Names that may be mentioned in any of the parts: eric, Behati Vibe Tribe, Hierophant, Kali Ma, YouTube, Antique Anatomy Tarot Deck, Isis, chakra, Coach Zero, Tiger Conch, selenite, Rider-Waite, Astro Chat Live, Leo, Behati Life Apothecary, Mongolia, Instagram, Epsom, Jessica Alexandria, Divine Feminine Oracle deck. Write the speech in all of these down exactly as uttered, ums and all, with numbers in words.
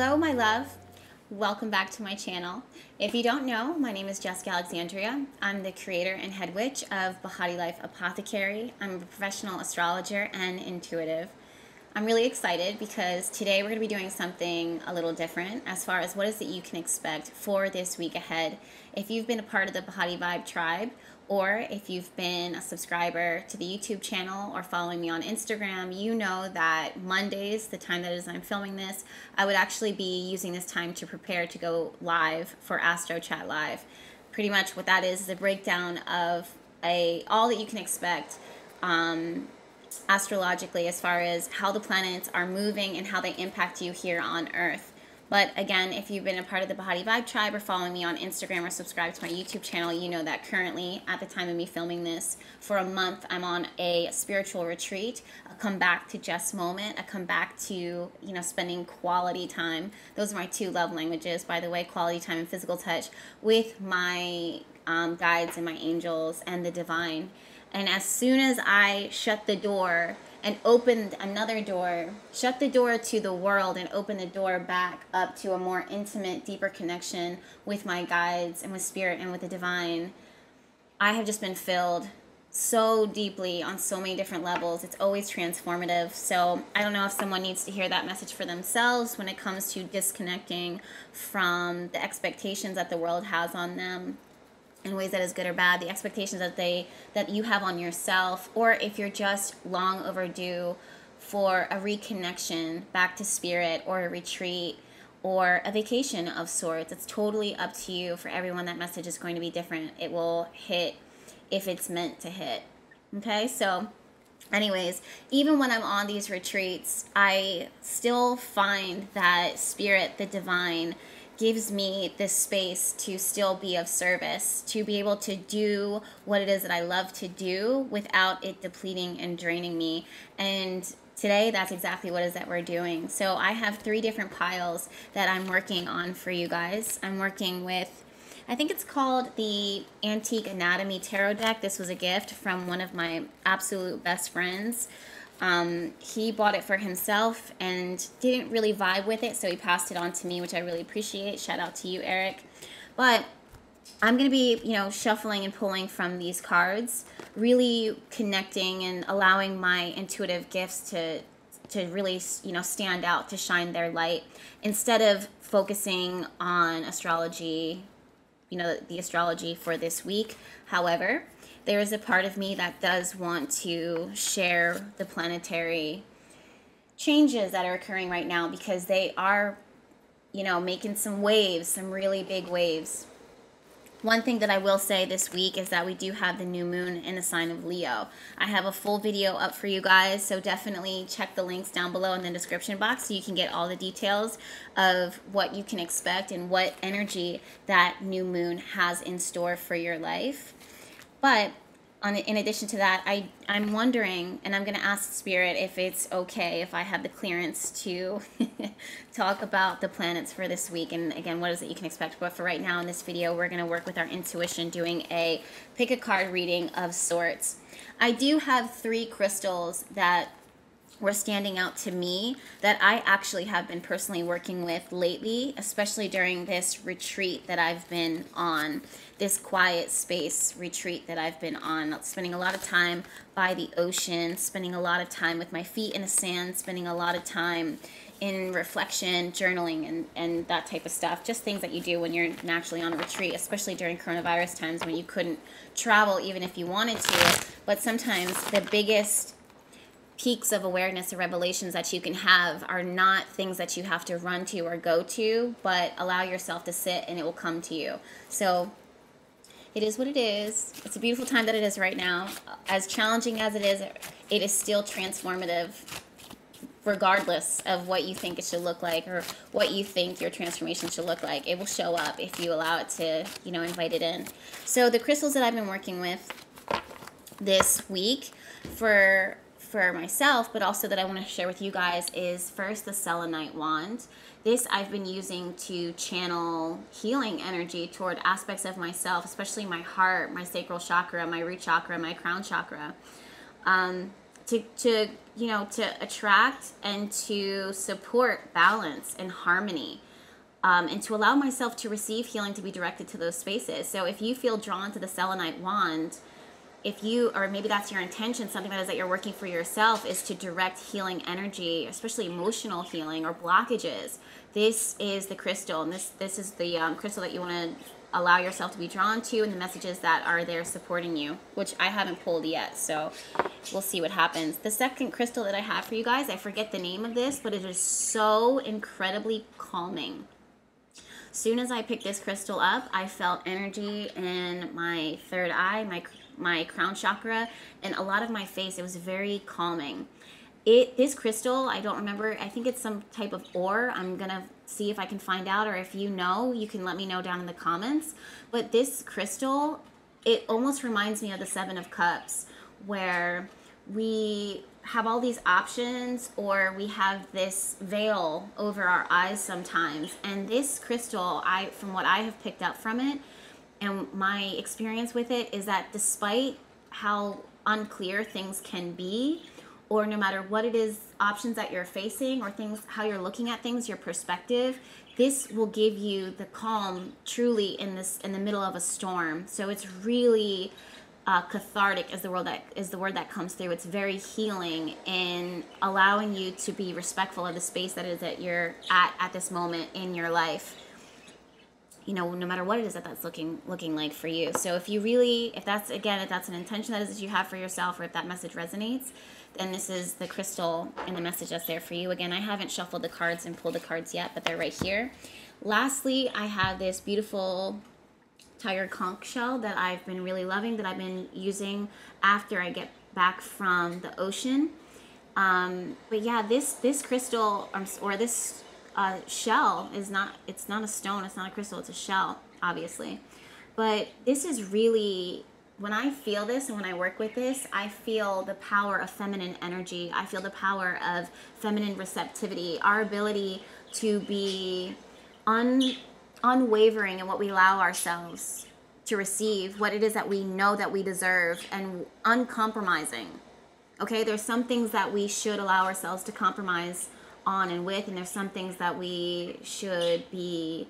Hello, my love. Welcome back to my channel. If you don't know, my name is Jessica Alexandria. I'm the creator and head witch of Behati Life Apothecary. I'm a professional astrologer and intuitive. I'm really excited because today we're going to be doing something a little different as far as what is it you can expect for this week ahead. If you've been a part of the Behati Vibe Tribe, or if you've been a subscriber to the YouTube channel or following me on Instagram, you know that Mondays, the time that is I'm filming this, I would actually be using this time to prepare to go live for Astro Chat Live. Pretty much what that is is a breakdown of a all that you can expect um, astrologically as far as how the planets are moving and how they impact you here on Earth. But again, if you've been a part of the Behati Vibe Tribe or following me on Instagram or subscribe to my YouTube channel, you know that currently, at the time of me filming this, for a month I'm on a spiritual retreat, a come back to just moment, a come back to, you know, spending quality time. Those are my two love languages, by the way, quality time and physical touch, with my um, guides and my angels and the divine. And as soon as I shut the door and opened another door, shut the door to the world and opened the door back up to a more intimate, deeper connection with my guides and with spirit and with the divine, I have just been filled so deeply on so many different levels. It's always transformative. So I don't know if someone needs to hear that message for themselves when it comes to disconnecting from the expectations that the world has on them, in ways that is good or bad, the expectations that they that you have on yourself, or if you're just long overdue for a reconnection back to spirit or a retreat or a vacation of sorts. It's totally up to you. For everyone, that message is going to be different. It will hit if it's meant to hit. Okay, so anyways, even when I'm on these retreats, I still find that spirit, the divine, gives me this space to still be of service, to be able to do what it is that I love to do without it depleting and draining me. And today, that's exactly what it is that we're doing. So I have three different piles that I'm working on for you guys. I'm working with, I think it's called the Antique Anatomy Tarot Deck. This was a gift from one of my absolute best friends. Um, he bought it for himself and didn't really vibe with it, so he passed it on to me, which I really appreciate. Shout out to you, Eric. But I'm going to be, you know, shuffling and pulling from these cards, really connecting and allowing my intuitive gifts to, to really, you know, stand out, to shine their light, instead of focusing on astrology, you know, the astrology for this week. However, there is a part of me that does want to share the planetary changes that are occurring right now, because they are, you know, making some waves, some really big waves. One thing that I will say this week is that we do have the new moon in the sign of Leo. I have a full video up for you guys, so definitely check the links down below in the description box so you can get all the details of what you can expect and what energy that new moon has in store for your life. But on, in addition to that, I, I'm wondering, and I'm going to ask Spirit if it's okay if I have the clearance to talk about the planets for this week. And again, what is it you can expect? But for right now in this video, we're going to work with our intuition, doing a pick a card reading of sorts. I do have three crystals that were standing out to me that I actually have been personally working with lately, especially during this retreat that I've been on, this quiet space retreat that I've been on, spending a lot of time by the ocean, spending a lot of time with my feet in the sand, spending a lot of time in reflection, journaling, and, and that type of stuff, just things that you do when you're naturally on a retreat, especially during coronavirus times when you couldn't travel even if you wanted to. But sometimes the biggest peaks of awareness and revelations that you can have are not things that you have to run to or go to, but allow yourself to sit and it will come to you. So it is what it is. It's a beautiful time that it is right now. As challenging as it is, it is still transformative, regardless of what you think it should look like or what you think your transformation should look like. It will show up if you allow it to, you know, invite it in. So the crystals that I've been working with this week for for myself, but also that I want to share with you guys, is first the selenite wand. This I've been using to channel healing energy toward aspects of myself, especially my heart, my sacral chakra, my root chakra, my crown chakra. Um, to, to, you know, to attract and to support balance and harmony, um, and to allow myself to receive healing, to be directed to those spaces. So if you feel drawn to the selenite wand, if you, or maybe that's your intention, something that is that you're working for yourself is to direct healing energy, especially emotional healing or blockages. This is the crystal, and this, this is the um, crystal that you want to allow yourself to be drawn to, and the messages that are there supporting you, which I haven't pulled yet, so we'll see what happens. The second crystal that I have for you guys, I forget the name of this, but it is so incredibly calming. Soon as I picked this crystal up, I felt energy in my third eye, my my crown chakra, and a lot of my face. It was very calming. It this crystal, I don't remember, I think it's some type of ore. I'm gonna see if I can find out, or if you know, you can let me know down in the comments. But this crystal, it almost reminds me of the Seven of Cups, where we have all these options, or we have this veil over our eyes sometimes. And this crystal, I from what I have picked up from it, and my experience with it, is that despite how unclear things can be, or no matter what it is, options that you're facing, or things, how you're looking at things, your perspective, this will give you the calm truly in this, in the middle of a storm. So it's really uh, cathartic is the word that is the word that comes through. It's very healing in allowing you to be respectful of the space that is that you're at at this moment in your life. You know, no matter what it is that that's looking looking like for you. So if you really, if that's, again, if that's an intention that is that you have for yourself, or if that message resonates, then this is the crystal and the message that's there for you. Again, I haven't shuffled the cards and pulled the cards yet, but they're right here. Lastly, I have this beautiful tiger conch shell that I've been really loving, that I've been using after I get back from the ocean. Um, but yeah, this, this crystal, or this Uh, shell is not, it's not a stone, it's not a crystal, it's a shell, obviously. But this is really, when I feel this and when I work with this, I feel the power of feminine energy. I feel the power of feminine receptivity, our ability to be un, unwavering in what we allow ourselves to receive, what it is that we know that we deserve, and uncompromising. Okay, there's some things that we should allow ourselves to compromise on and with, and there's some things that we should be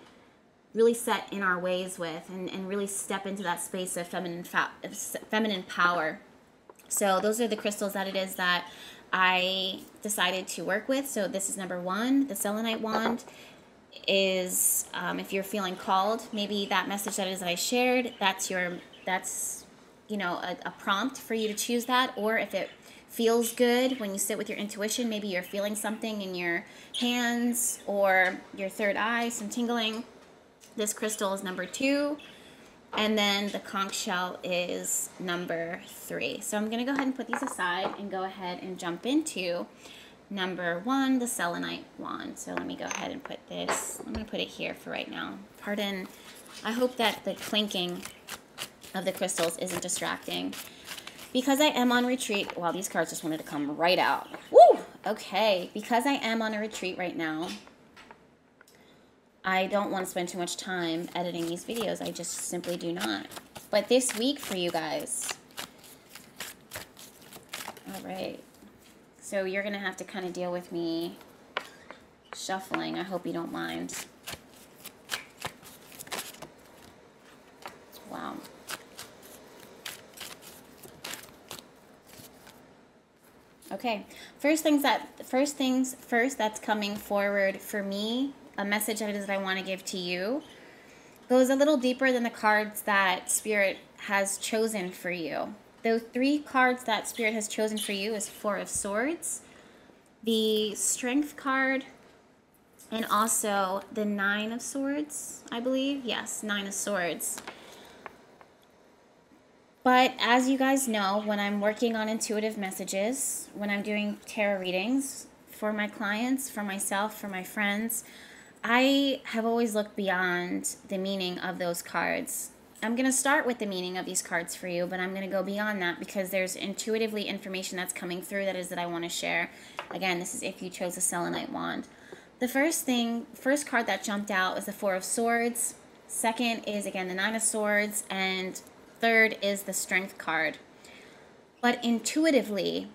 really set in our ways with, and, and really step into that space of feminine fa of feminine power. So those are the crystals that it is that I decided to work with. So this is number one. The selenite wand is, um, if you're feeling called, maybe that message that it is that I shared, that's your, that's, you know, a, a prompt for you to choose that. Or if it feels good when you sit with your intuition, maybe you're feeling something in your hands or your third eye, some tingling. This crystal is number two, and then the conch shell is number three. So I'm gonna go ahead and put these aside and go ahead and jump into number one, the selenite wand. So let me go ahead and put this, I'm gonna put it here for right now. Pardon, I hope that the clinking of the crystals isn't distracting, because I am on retreat. Wow, these cards just wanted to come right out. Woo! Okay, because I am on a retreat right now, I don't want to spend too much time editing these videos. I just simply do not. But this week for you guys, all right, so you're going to have to kind of deal with me shuffling. I hope you don't mind. Wow. Okay, first things that first things first that's coming forward for me, a message that it is that I want to give to you, goes a little deeper than the cards that Spirit has chosen for you. The three cards that Spirit has chosen for you is Four of Swords, the Strength card, and also the Nine of Swords, I believe. Yes, Nine of Swords. But as you guys know, when I'm working on intuitive messages, when I'm doing tarot readings for my clients, for myself, for my friends, I have always looked beyond the meaning of those cards. I'm going to start with the meaning of these cards for you, but I'm going to go beyond that because there's intuitively information that's coming through that is that I want to share. Again, this is if you chose a selenite wand. The first thing, first card that jumped out was the Four of Swords. Second is, again, the Nine of Swords, and third is the Strength card. But intuitively,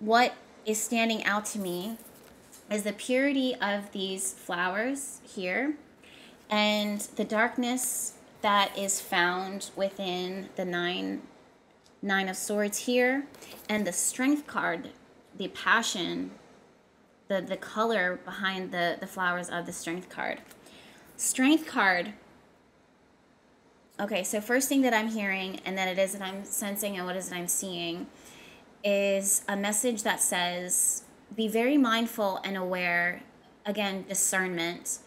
what is standing out to me is the purity of these flowers here and the darkness that is found within the nine nine of swords here, and the strength card, the passion, the the color behind the the flowers of the strength card. Strength card. Okay, so first thing that I'm hearing and that it is that I'm sensing and what is that I'm seeing is a message that says be very mindful and aware, again, discernment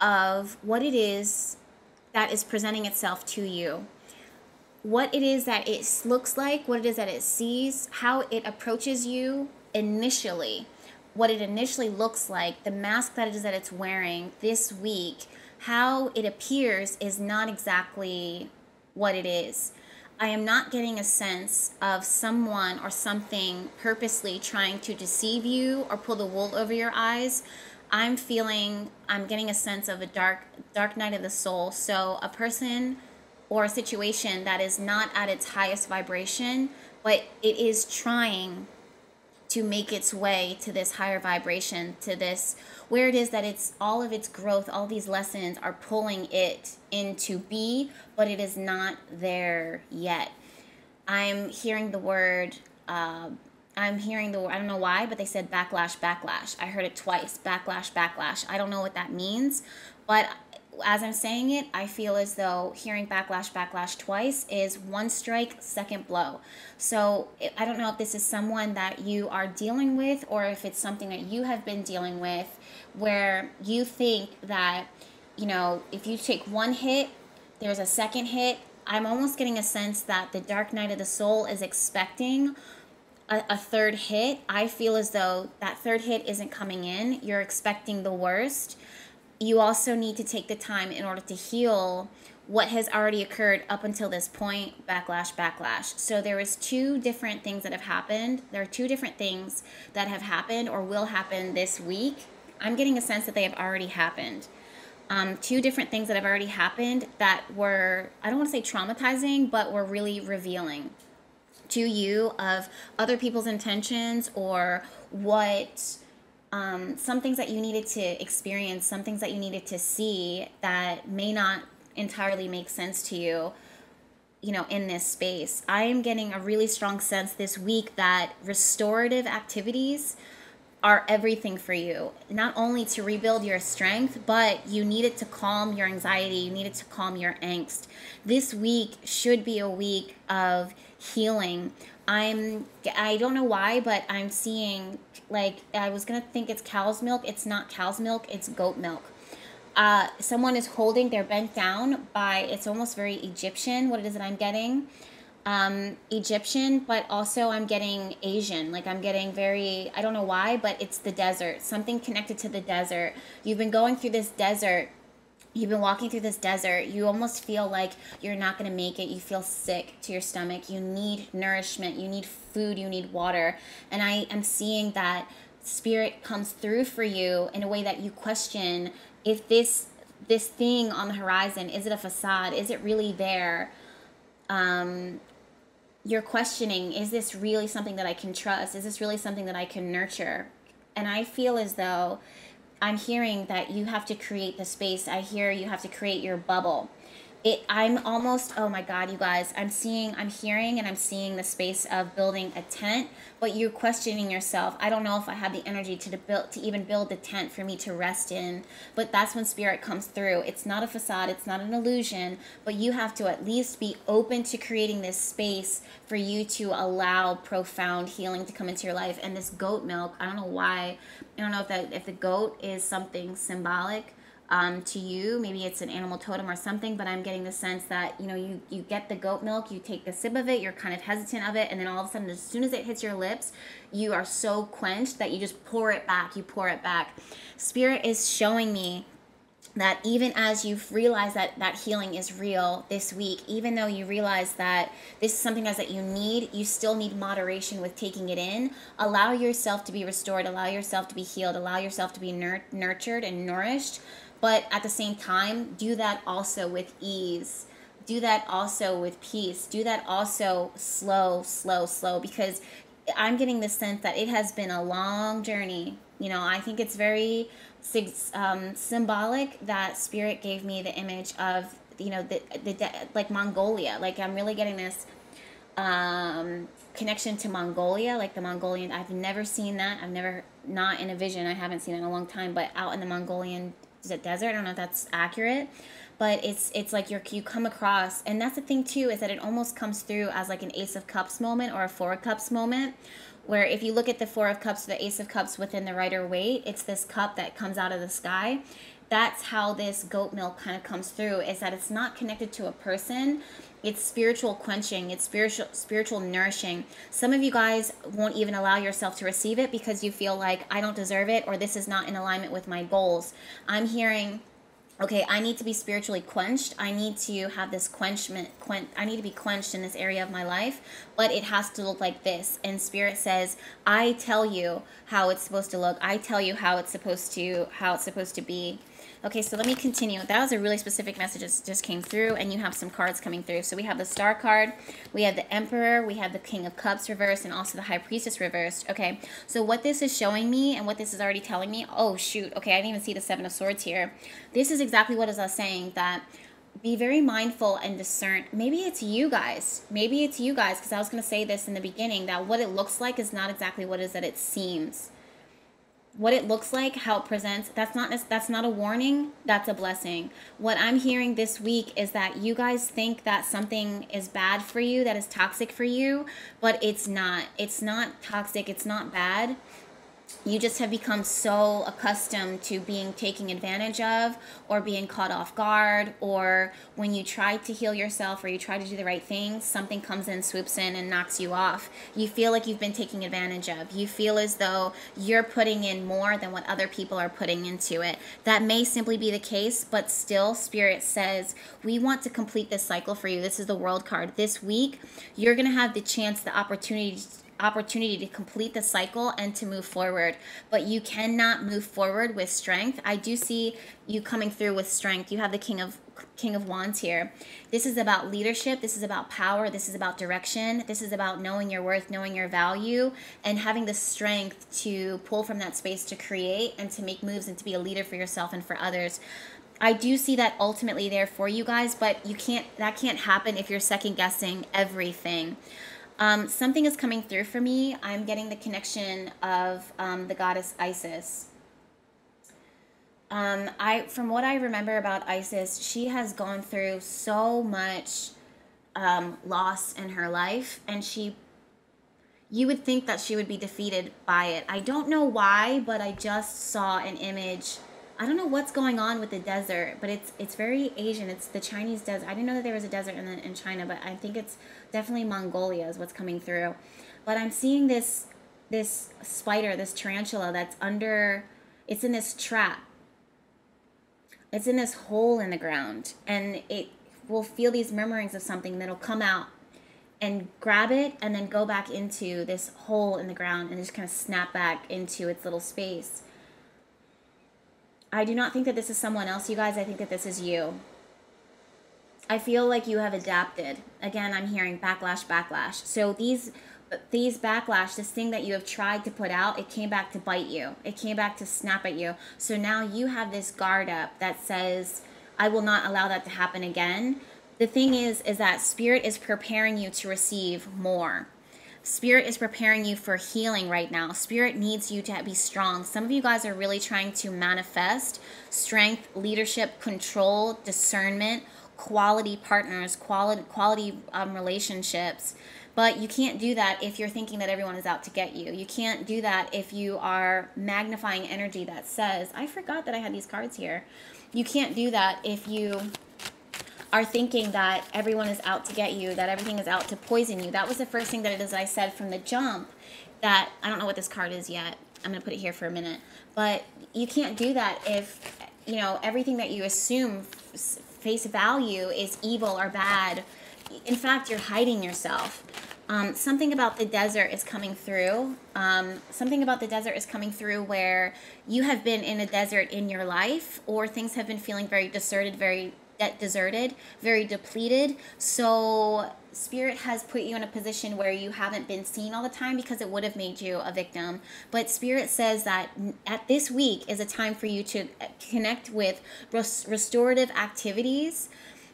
of what it is that is presenting itself to you, what it is that it looks like, what it is that it sees, how it approaches you initially, what it initially looks like, the mask that it is that it's wearing this week, how it appears is not exactly what it is. I am not getting a sense of someone or something purposely trying to deceive you or pull the wool over your eyes. I'm feeling, I'm getting a sense of a dark, dark night of the soul. So a person or a situation that is not at its highest vibration, but it is trying to make its way to this higher vibration, to this, where it is that it's all of its growth, all these lessons are pulling it into B, but it is not there yet. I'm hearing the word, uh, I'm hearing the word, I don't know why, but they said backlash, backlash. I heard it twice, backlash, backlash. I don't know what that means, but as I'm saying it, I feel as though hearing backlash, backlash twice is one strike, second blow. So I don't know if this is someone that you are dealing with or if it's something that you have been dealing with where you think that, you know, if you take one hit, there's a second hit. I'm almost getting a sense that the dark night of the soul is expecting a, a third hit. I feel as though that third hit isn't coming in. You're expecting the worst. You also need to take the time in order to heal what has already occurred up until this point, backlash, backlash. So there is two different things that have happened. There are two different things that have happened or will happen this week. I'm getting a sense that they have already happened. Um, two different things that have already happened that were, I don't want to say traumatizing, but were really revealing to you of other people's intentions or what... Um, some things that you needed to experience, some things that you needed to see that may not entirely make sense to you, you know, in this space. I am getting a really strong sense this week that restorative activities are everything for you, not only to rebuild your strength, but you needed to calm your anxiety, you needed to calm your angst. This week should be a week of healing. I'm, I don't know why, but I'm seeing, like, I was going to think it's cow's milk. It's not cow's milk. It's goat milk. Uh, someone is holding, they're bent down by, it's almost very Egyptian, what it is that I'm getting. Um, Egyptian, but also I'm getting Asian. Like, I'm getting very, I don't know why, but it's the desert. Something connected to the desert. You've been going through this desert. You've been walking through this desert. You almost feel like you're not going to make it. You feel sick to your stomach. You need nourishment. You need food. You need water. And I am seeing that spirit comes through for you in a way that you question if this this thing on the horizon, is it a facade? Is it really there? Um, you're questioning, is this really something that I can trust? Is this really something that I can nurture? And I feel as though... I'm hearing that you have to create the space. I hear you have to create your bubble. It, I'm almost, oh my God, you guys, I'm seeing, I'm hearing and I'm seeing the space of building a tent, but you're questioning yourself. I don't know if I have the energy to build, to even build the tent for me to rest in, but that's when spirit comes through. It's not a facade, it's not an illusion, but you have to at least be open to creating this space for you to allow profound healing to come into your life. And this goat milk, I don't know why, I don't know if, that, if the goat is something symbolic, Um, to you, maybe it's an animal totem or something, but I'm getting the sense that, you know, you, you get the goat milk, you take a sip of it, you're kind of hesitant of it, and then all of a sudden, as soon as it hits your lips, you are so quenched that you just pour it back, you pour it back. Spirit is showing me that even as you've realized that that healing is real this week, even though you realize that this is something else that you need, you still need moderation with taking it in. Allow yourself to be restored, allow yourself to be healed, allow yourself to be nur- nurtured and nourished. But at the same time, do that also with ease. Do that also with peace. Do that also slow, slow, slow. Because I'm getting the sense that it has been a long journey. You know, I think it's very um, symbolic that Spirit gave me the image of, you know, the, the, the like Mongolia. Like, I'm really getting this um, connection to Mongolia, like the Mongolian. I've never seen that. I've never, not in a vision. I haven't seen it in a long time, but out in the Mongolian desert. I don't know if that's accurate, but it's it's like you're, you come across, and that's the thing too, is that it almost comes through as like an Ace of Cups moment or a Four of Cups moment, where if you look at the Four of Cups, the Ace of Cups within the Rider-Waite, it's this cup that comes out of the sky. That's how this goat milk kind of comes through, is that it's not connected to a person. It's spiritual quenching. It's spiritual spiritual nourishing. Some of you guys won't even allow yourself to receive it because you feel like, I don't deserve it, or this is not in alignment with my goals. I'm hearing, okay, I need to be spiritually quenched. I need to have this quenchment. Quen I need to be quenched in this area of my life, but it has to look like this. And Spirit says, I tell you how it's supposed to look. I tell you how it's supposed to how it's supposed to be. Okay, so let me continue. That was a really specific message that just came through, and you have some cards coming through. So we have the Star card, we have the Emperor, we have the King of Cups reversed, and also the High Priestess reversed. Okay, so what this is showing me and what this is already telling me, oh shoot, okay, I didn't even see the Seven of Swords here. This is exactly what I was saying, that be very mindful and discern. Maybe it's you guys. Maybe it's you guys, because I was going to say this in the beginning, that what it looks like is not exactly what it is that it seems. What it looks like, how it presents, that's not that's not a warning, that's a blessing. What I'm hearing this week is that you guys think that something is bad for you, that is toxic for you, but it's not. It's not toxic, it's not bad. You just have become so accustomed to being taken advantage of, or being caught off guard, or when you try to heal yourself or you try to do the right thing, something comes in, swoops in, and knocks you off. You feel like you've been taken advantage of. You feel as though you're putting in more than what other people are putting into it. That may simply be the case, but still Spirit says, we want to complete this cycle for you. This is the World card. This week, you're going to have the chance, the opportunity to opportunity to complete the cycle and to move forward, but you cannot move forward with strength. I do see you coming through with strength. You have the King of King of Wands here. This is about leadership. This is about power. This is about direction. This is about knowing your worth, knowing your value, and having the strength to pull from that space to create and to make moves and to be a leader for yourself and for others. I do see that ultimately there for you guys, but you can't, that can't happen if you're second guessing everything. Um, something is coming through for me. I'm getting the connection of um, the goddess Isis. Um, I, from what I remember about Isis, she has gone through so much um, loss in her life, and she, you would think that she would be defeated by it. I don't know why, but I just saw an image. I don't know what's going on with the desert, but it's it's very Asian. It's the Chinese desert. I didn't know that there was a desert in, in China, but I think it's definitely Mongolia is what's coming through. But I'm seeing this this spider, this tarantula that's under, it's in this trap. It's in this hole in the ground, and it will feel these murmurings of something that'll come out and grab it and then go back into this hole in the ground and just kind of snap back into its little space. I do not think that this is someone else, you guys. I think that this is you. I feel like you have adapted. Again, I'm hearing backlash, backlash. So these these backlash, this thing that you have tried to put out, it came back to bite you. It came back to snap at you. So now you have this guard up that says, I will not allow that to happen again. The thing is, is that Spirit is preparing you to receive more. Spirit is preparing you for healing right now. Spirit needs you to be strong. Some of you guys are really trying to manifest strength, leadership, control, discernment, quality partners, quality, quality um, relationships. But you can't do that if you're thinking that everyone is out to get you. You can't do that if you are magnifying energy that says, I forgot that I had these cards here. You can't do that if you are thinking that everyone is out to get you, that everything is out to poison you. That was the first thing that it is I said from the jump, that I don't know what this card is yet. I'm going to put it here for a minute. But you can't do that if, you know, everything that you assume face value is evil or bad. In fact, you're hiding yourself. Um, something about the desert is coming through. Um, something about the desert is coming through where you have been in a desert in your life, or things have been feeling very deserted, very... Deserted, very depleted. So Spirit has put you in a position where you haven't been seen all the time, because it would have made you a victim. But Spirit says that at this week is a time for you to connect with res restorative activities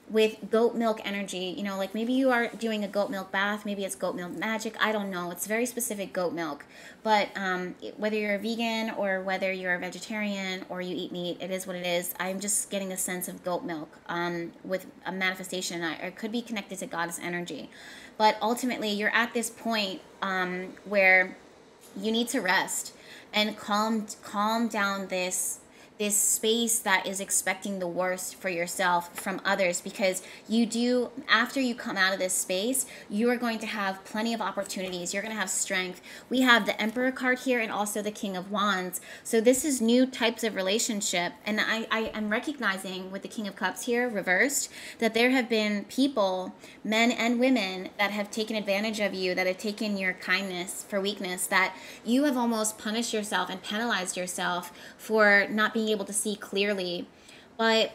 with goat milk energy. You know, like maybe you are doing a goat milk bath. Maybe it's goat milk magic. I don't know. It's very specific goat milk. But um, whether you're a vegan or whether you're a vegetarian or you eat meat, it is what it is. I'm just getting a sense of goat milk um, with a manifestation. I, it could be connected to goddess energy. But ultimately, you're at this point um, where you need to rest and calm, calm down this this space that is expecting the worst for yourself from others, because you do, after you come out of this space, you are going to have plenty of opportunities. You're going to have strength. We have the Emperor card here and also the King of Wands. So this is new types of relationship. And I, I am recognizing with the King of Cups here, reversed, that there have been people, men and women, that have taken advantage of you, that have taken your kindness for weakness, that you have almost punished yourself and penalized yourself for not being able to see clearly. But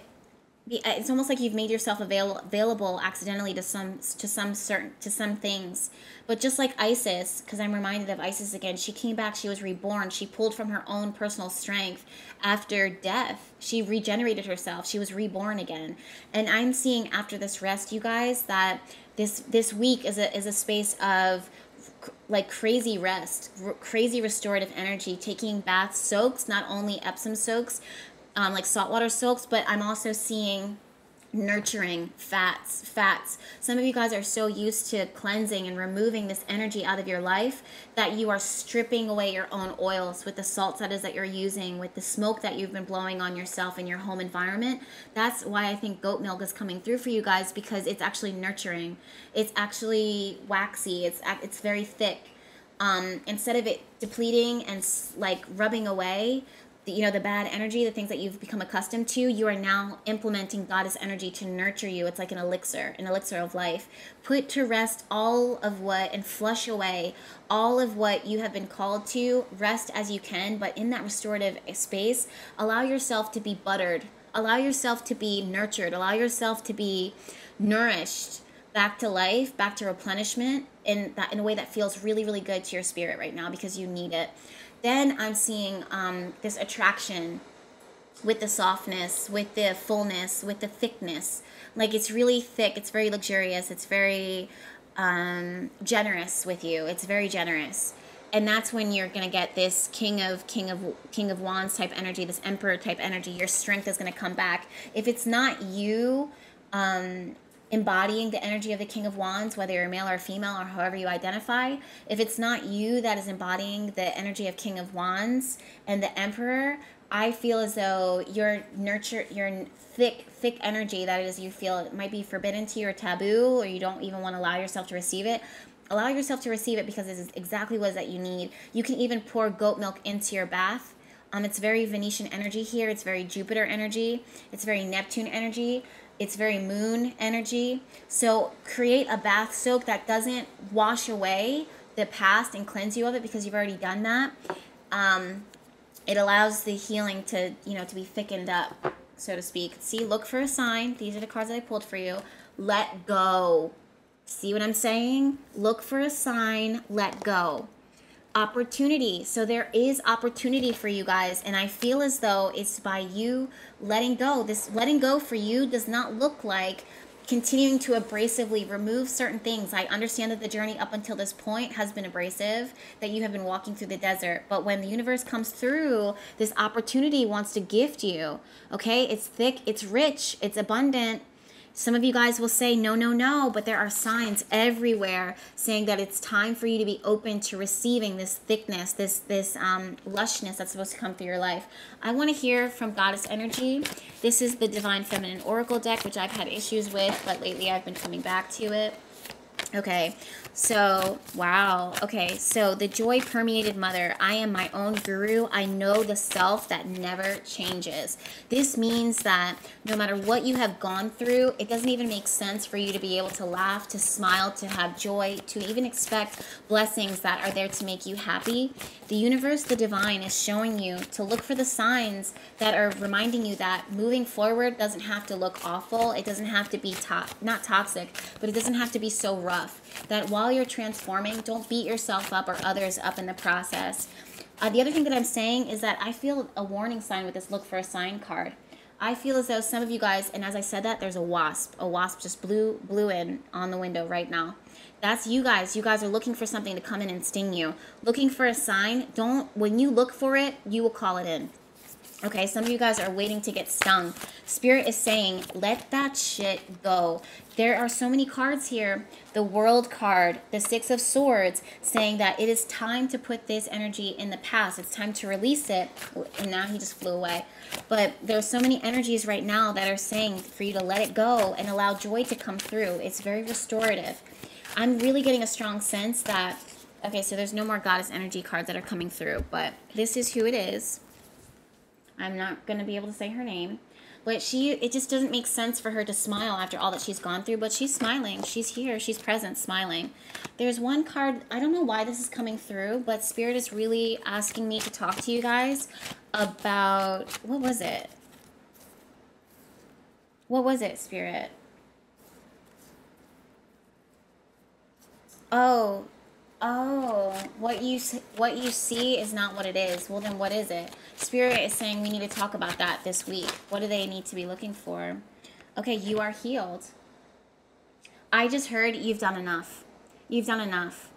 it's almost like you've made yourself avail available accidentally to some to some certain to some things. But just like Isis, because I'm reminded of Isis again, she came back, she was reborn, she pulled from her own personal strength after death. She regenerated herself, she was reborn again. And I'm seeing after this rest, you guys, that this this week is a is a space of like crazy rest, r crazy restorative energy, taking bath soaks, not only Epsom soaks, um, like saltwater soaks, but I'm also seeing nurturing fats, fats. Some of you guys are so used to cleansing and removing this energy out of your life that you are stripping away your own oils with the salts that is that you're using, with the smoke that you've been blowing on yourself in your home environment. That's why I think goat milk is coming through for you guys, because it's actually nurturing. It's actually waxy. It's, it's very thick. Um, instead of it depleting and like rubbing away, you know, the bad energy, the things that you've become accustomed to, you are now implementing goddess energy to nurture you. It's like an elixir, an elixir of life. Put to rest all of what, and flush away all of what you have been called to. Rest as you can, but in that restorative space, allow yourself to be buttered. Allow yourself to be nurtured. Allow yourself to be nourished back to life, back to replenishment in, that, in a way that feels really, really good to your spirit right now, because you need it. Then I'm seeing um, this attraction with the softness, with the fullness, with the thickness. Like it's really thick. It's very luxurious. It's very um, generous with you. It's very generous. And that's when you're going to get this king of king of king of wands type energy, this emperor type energy. Your strength is going to come back. If it's not you um, embodying the energy of the King of Wands, whether you're male or female or however you identify, if it's not you that is embodying the energy of King of Wands and the Emperor, I feel as though your nurture, your thick, thick energy that is you feel it might be forbidden to you or taboo, or you don't even want to allow yourself to receive it. Allow yourself to receive it, because this is exactly what is that you need. You can even pour goat milk into your bath. Um, it's very Venetian energy here. It's very Jupiter energy. It's very Neptune energy. It's very moon energy. So create a bath soak that doesn't wash away the past and cleanse you of it, because you've already done that. Um, it allows the healing to, you know, to be thickened up, so to speak. See, look for a sign. These are the cards that I pulled for you. Let go. See what I'm saying? Look for a sign. Let go. Opportunity. So there is opportunity for you guys, and I feel as though it's by you letting go. This letting go for you does not look like continuing to abrasively remove certain things. I understand that the journey up until this point has been abrasive, that you have been walking through the desert, but when the universe comes through, this opportunity wants to gift you. Okay, it's thick, it's rich, it's abundant. Some of you guys will say, no, no, no, but there are signs everywhere saying that it's time for you to be open to receiving this thickness, this this um, lushness that's supposed to come through your life. I want to hear from Goddess Energy. This is the Divine Feminine Oracle deck, which I've had issues with, but lately I've been coming back to it. Okay, so, wow. Okay, so the joy permeated mother. I am my own guru. I know the self that never changes. This means that no matter what you have gone through, it doesn't even make sense for you to be able to laugh, to smile, to have joy, to even expect blessings that are there to make you happy. The universe, the divine, is showing you to look for the signs that are reminding you that moving forward doesn't have to look awful. It doesn't have to be, to- not toxic, but it doesn't have to be so rough. rough, that while you're transforming, don't beat yourself up or others up in the process. Uh, the other thing that I'm saying is that I feel a warning sign with this look for a sign card. I feel as though some of you guys, and as I said that, there's a wasp. A wasp just blew, blew in on the window right now. That's you guys. You guys are looking for something to come in and sting you. Looking for a sign. Don't, when you look for it, you will call it in. Okay, some of you guys are waiting to get stung. Spirit is saying, let that shit go. There are so many cards here. The World card, the Six of Swords, saying that it is time to put this energy in the past. It's time to release it. And now he just flew away. But there's so many energies right now that are saying for you to let it go and allow joy to come through. It's very restorative. I'm really getting a strong sense that, okay, so there's no more goddess energy cards that are coming through, but this is who it is. I'm not going to be able to say her name, but she, it just doesn't make sense for her to smile after all that she's gone through, but she's smiling. She's here. She's present, smiling. There's one card. I don't know why this is coming through, but Spirit is really asking me to talk to you guys about, what was it? What was it, Spirit? Oh, oh, what you what you see is not what it is. Well, then what is it? Spirit is saying we need to talk about that this week. What do they need to be looking for? Okay, you are healed. I just heard you've done enough. You've done enough.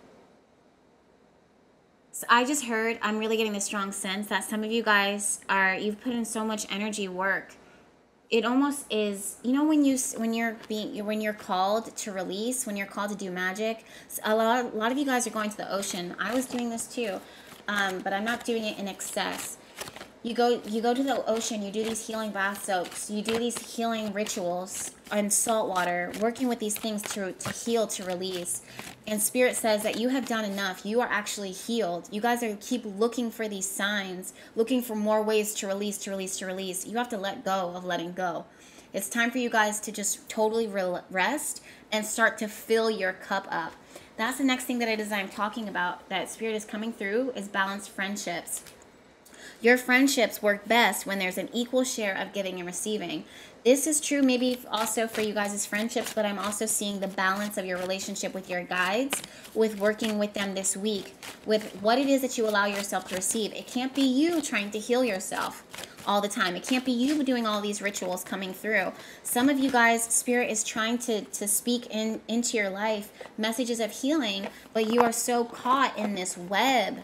So I just heard, I'm really getting the strong sense that some of you guys are, you've put in so much energy work. It almost is, you know, when you when you're being when you're called to release, when you're called to do magic, a lot a lot of you guys are going to the ocean. I was doing this too, um, but I'm not doing it in excess. You go you go to the ocean. You do these healing bath soaks. You do these healing rituals on salt water, working with these things to to heal, to release. And Spirit says that you have done enough. You are actually healed. You guys are keep looking for these signs, looking for more ways to release, to release, to release. You have to let go of letting go. It's time for you guys to just totally rest and start to fill your cup up. That's the next thing that it is I'm talking about that Spirit is coming through is balanced friendships. Your friendships work best when there's an equal share of giving and receiving. This is true maybe also for you guys as friendships, but I'm also seeing the balance of your relationship with your guides, with working with them this week, with what it is that you allow yourself to receive. It can't be you trying to heal yourself all the time. It can't be you doing all these rituals coming through. Some of you guys, Spirit is trying to, to speak in into your life messages of healing, but you are so caught in this web.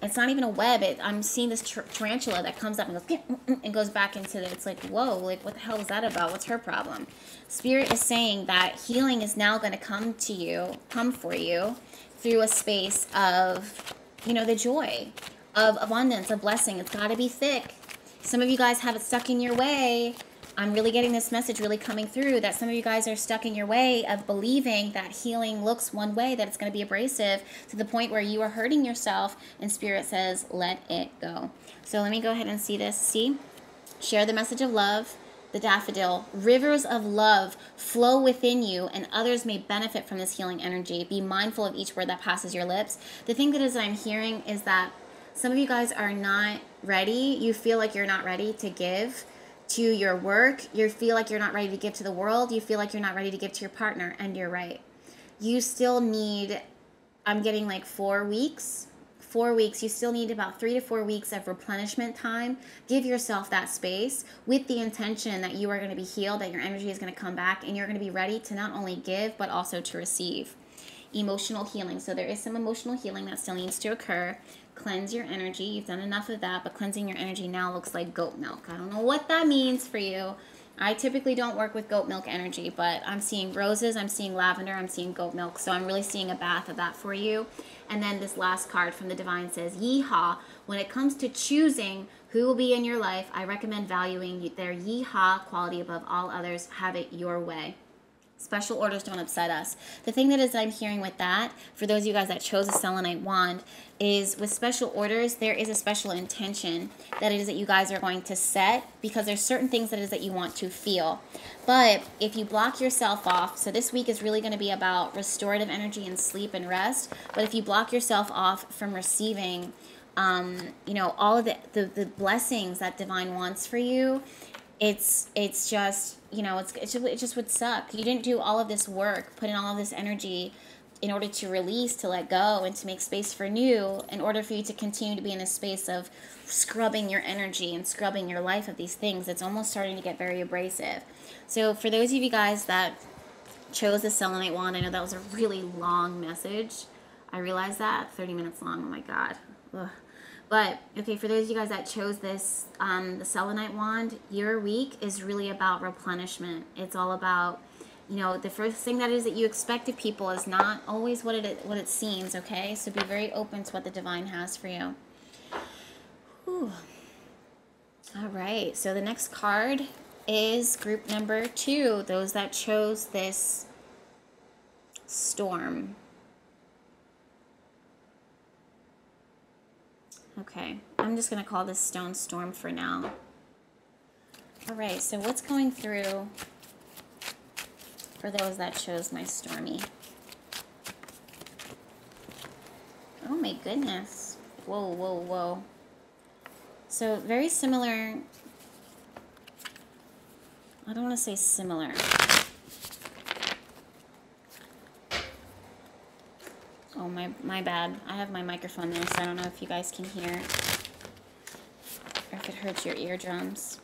It's not even a web. It, I'm seeing this tar tarantula that comes up and goes and goes back into it. It's like, whoa, like what the hell is that about? What's her problem? Spirit is saying that healing is now going to come to you, come for you through a space of, you know, the joy of abundance, of blessing. It's got to be thick. Some of you guys have it stuck in your way. I'm really getting this message really coming through that some of you guys are stuck in your way of believing that healing looks one way, that it's going to be abrasive to the point where you are hurting yourself, and Spirit says, let it go. So let me go ahead and see this. See? Share the message of love, the daffodil. Rivers of love flow within you, and others may benefit from this healing energy. Be mindful of each word that passes your lips. The thing that is I'm hearing is that some of you guys are not ready. You feel like you're not ready to give to your work, you feel like you're not ready to give to the world, you feel like you're not ready to give to your partner, and you're right. You still need, I'm getting like four weeks, four weeks, you still need about three to four weeks of replenishment time. Give yourself that space with the intention that you are going to be healed, that your energy is going to come back, and you're going to be ready to not only give, but also to receive. Emotional healing. So there is some emotional healing that still needs to occur. Cleanse your energy. You've done enough of that, but cleansing your energy now looks like goat milk. I don't know what that means for you. I typically don't work with goat milk energy, but I'm seeing roses, I'm seeing lavender, I'm seeing goat milk, so I'm really seeing a bath of that for you. And then this last card from the divine says, yeehaw. When it comes to choosing who will be in your life, I recommend valuing their yeehaw quality above all others. Have it your way. Special orders don't upset us. The thing that is I'm hearing with that, for those of you guys that chose a selenite wand, is with special orders, there is a special intention that it is that you guys are going to set, because there's certain things that it is that you want to feel. But if you block yourself off, so this week is really going to be about restorative energy and sleep and rest, but if you block yourself off from receiving, um, you know, all of the, the, the blessings that divine wants for you, it's it's just, you know, it's it just, it just would suck. You didn't do all of this work, put in all of this energy in order to release, to let go, and to make space for new, in order for you to continue to be in a space of scrubbing your energy and scrubbing your life of these things. It's almost starting to get very abrasive. So for those of you guys that chose the selenite wand, I know that was a really long message. I realized that, thirty minutes long, oh my God. Ugh. But, okay, for those of you guys that chose this, um, the selenite wand, your week is really about replenishment. It's all about, you know, the first thing that is that you expect of people is not always what it what it seems, okay? So be very open to what the divine has for you. Whew. All right, so the next card is group number two, those that chose this storm. Okay, I'm just going to call this stone storm for now. All right, so what's going through for those that chose my stormy? Oh my goodness. Whoa, whoa, whoa. So very similar. I don't want to say similar. Oh, my, my bad. I have my microphone there, so I don't know if you guys can hear or if it hurts your eardrums.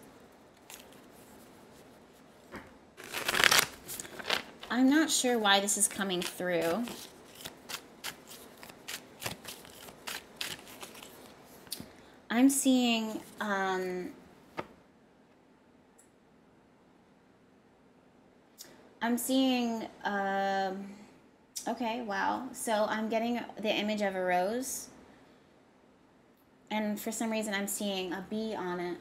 I'm not sure why this is coming through. I'm seeing... Um, I'm seeing... Um, Okay, wow. So I'm getting the image of a rose. And for some reason, I'm seeing a bee on it.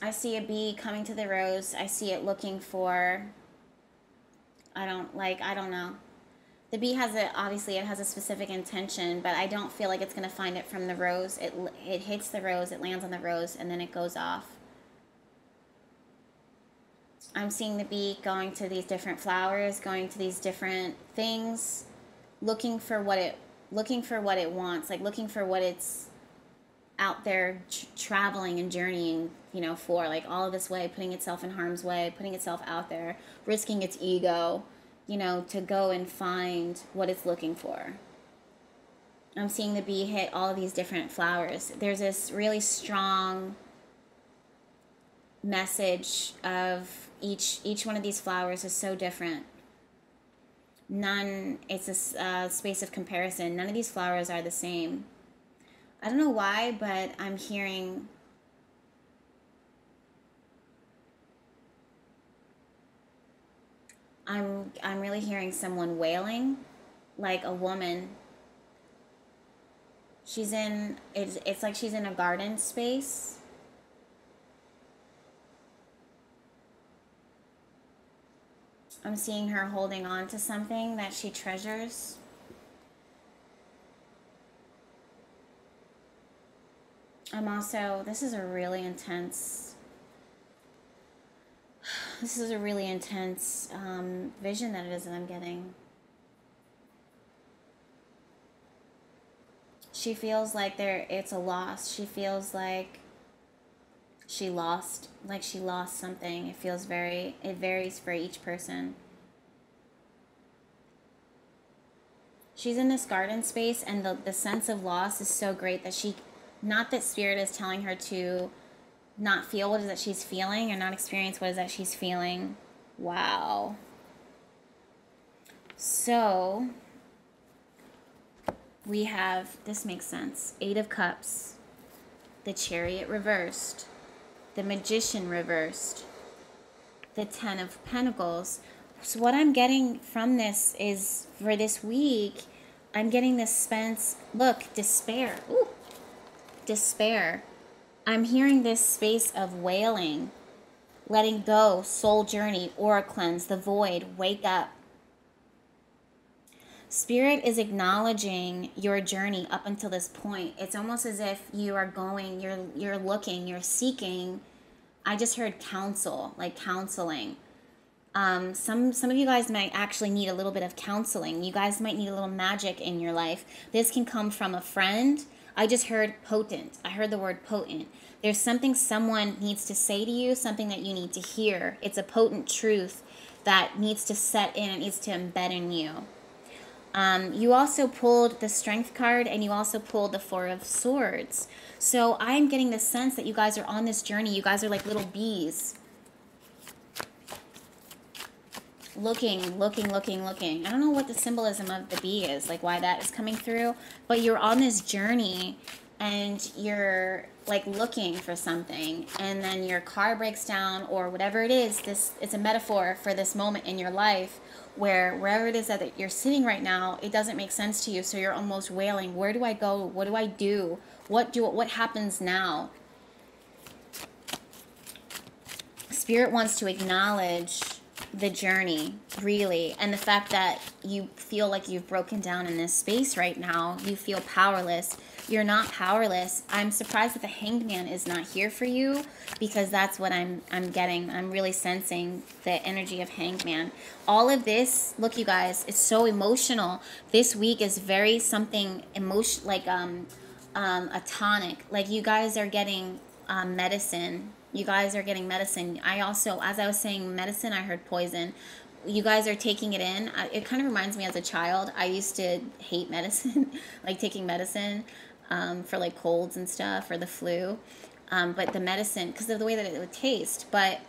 I see a bee coming to the rose. I see it looking for, I don't, like, I don't know. The bee has a, obviously it has a specific intention, but I don't feel like it's going to find it from the rose. It, it hits the rose, it lands on the rose, and then it goes off. I'm seeing the bee going to these different flowers, going to these different things, looking for what it, looking for what it wants, like looking for what it's out there tr traveling and journeying, you know, for like all of this way, putting itself in harm's way, putting itself out there, risking its ego, you know, to go and find what it's looking for. I'm seeing the bee hit all of these different flowers. There's this really strong message of each each one of these flowers is so different. None, it's a uh, space of comparison. None of these flowers are the same. I don't know why, but I'm hearing I'm I'm really hearing someone wailing, like a woman. She's in it's it's like she's in a garden space. I'm seeing her holding on to something that she treasures. I'm also, this is a really intense, this is a really intense um, vision that it is that I'm getting. She feels like there, it's a loss. She feels like She lost, like she lost something. It feels very, it varies for each person. She's in this garden space, and the, the sense of loss is so great that she, not that spirit is telling her to not feel what is that she's feeling or not experience what is that she's feeling. Wow. So, we have, this makes sense, Eight of Cups, the Chariot reversed, the Magician reversed, the Ten of Pentacles. So what I'm getting from this is, for this week, I'm getting this sense, look, despair. Ooh, despair. I'm hearing this space of wailing, letting go, soul journey, aura cleanse, the void, wake up. Spirit is acknowledging your journey up until this point. It's almost as if you are going, you're you're looking, you're seeking. I just heard counsel, like counseling. Um, some, some of you guys might actually need a little bit of counseling. You guys might need a little magic in your life. This can come from a friend, I just heard potent. I heard the word potent. There's something someone needs to say to you, something that you need to hear. It's a potent truth that needs to set in and needs to embed in you. Um, you also pulled the Strength card, and you also pulled the Four of Swords. So I'm getting the sense that you guys are on this journey. You guys are like little bees. Looking, looking, looking, looking. I don't know what the symbolism of the bee is, like why that is coming through. But you're on this journey, and you're like looking for something, and then your car breaks down or whatever it is. This, it's a metaphor for this moment in your life, where wherever it is that you're sitting right now, it doesn't make sense to you. So you're almost wailing, where do I go? What do I do? What do what happens now? Spirit wants to acknowledge the journey, really, and the fact that you feel like you've broken down in this space right now. You feel powerless. You're not powerless. I'm surprised that the Hanged Man is not here for you, because that's what I'm I'm getting. I'm really sensing the energy of Hanged Man. All of this, look, you guys, it's so emotional. This week is very something emotion, like um, um, a tonic. Like you guys are getting um, medicine. You guys are getting medicine. I also, as I was saying medicine, I heard poison. You guys are taking it in. I, it kind of reminds me as a child, I used to hate medicine, like taking medicine. Um, for like colds and stuff, or the flu, um, but the medicine, because of the way that it would taste, but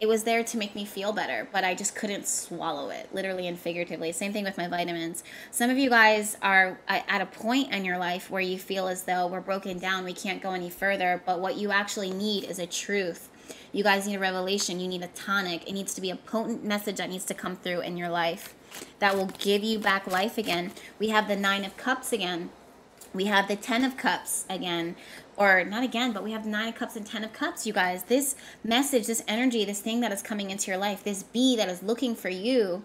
it was there to make me feel better, but I just couldn't swallow it, literally and figuratively. Same thing with my vitamins. Some of you guys are at a point in your life where you feel as though we're broken down, we can't go any further, but what you actually need is a truth. You guys need a revelation, you need a tonic. It needs to be a potent message that needs to come through in your life that will give you back life again. We have the Nine of Cups again. We have the Ten of Cups again, or not again, but we have Nine of Cups and Ten of Cups, you guys. This message, this energy, this thing that is coming into your life, this bee that is looking for you,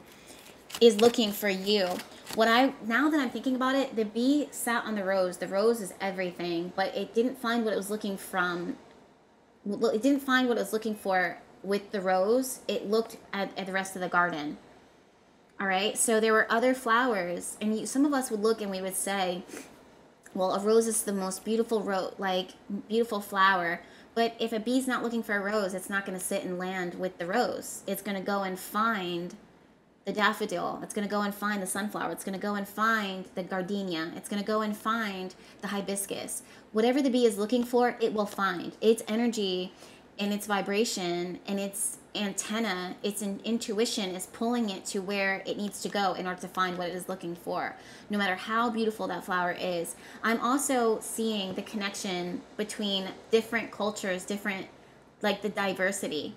is looking for you. What I, now that I'm thinking about it, the bee sat on the rose. The rose is everything, but it didn't find what it was looking from. It didn't find what it was looking for with the rose. It looked at, at the rest of the garden. All right, so there were other flowers, and you, some of us would look and we would say, well, a rose is the most beautiful ro- like beautiful flower. But if a bee's not looking for a rose, it's not going to sit and land with the rose. It's going to go and find the daffodil. It's going to go and find the sunflower. It's going to go and find the gardenia. It's going to go and find the hibiscus. Whatever the bee is looking for, it will find. Its energy and its vibration and its antenna, its intuition is pulling it to where it needs to go in order to find what it is looking for, no matter how beautiful that flower is. I'm also seeing the connection between different cultures, different, like the diversity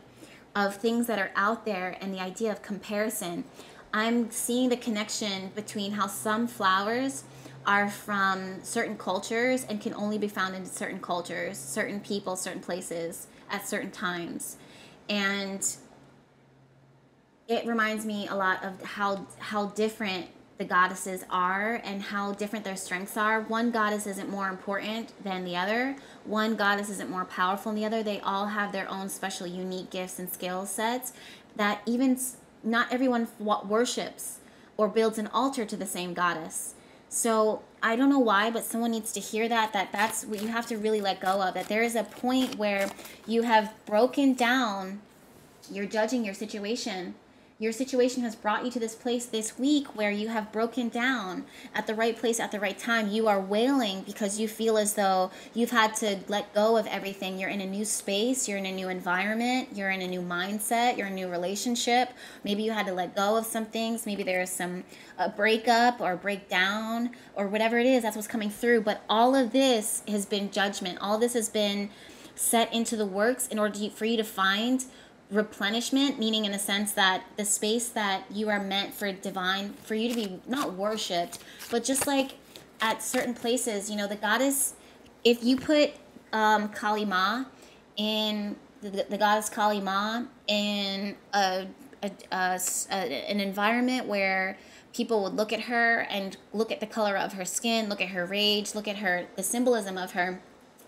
of things that are out there and the idea of comparison. I'm seeing the connection between how some flowers are from certain cultures and can only be found in certain cultures, certain people, certain places at certain times. And it reminds me a lot of how how different the goddesses are and how different their strengths are. One goddess isn't more important than the other. One goddess isn't more powerful than the other. They all have their own special, unique gifts and skill sets that even not everyone worships or builds an altar to the same goddess. So I don't know why, but someone needs to hear that, that that's what you have to really let go of, that there is a point where you have broken down, you're judging your situation. Your situation has brought you to this place this week where you have broken down at the right place at the right time. You are wailing because you feel as though you've had to let go of everything. You're in a new space. You're in a new environment. You're in a new mindset. You're in a new relationship. Maybe you had to let go of some things. Maybe there is some a breakup or breakdown or whatever it is. That's what's coming through. But all of this has been judgment. All this has been set into the works in order to, for you to find replenishment, meaning in a sense that the space that you are meant for divine, for you to be not worshipped, but just like at certain places, you know, the goddess, if you put um, Kali Ma in, the, the goddess Kali Ma in a, a, a, a, an environment where people would look at her and look at the color of her skin, look at her rage, look at her, the symbolism of her,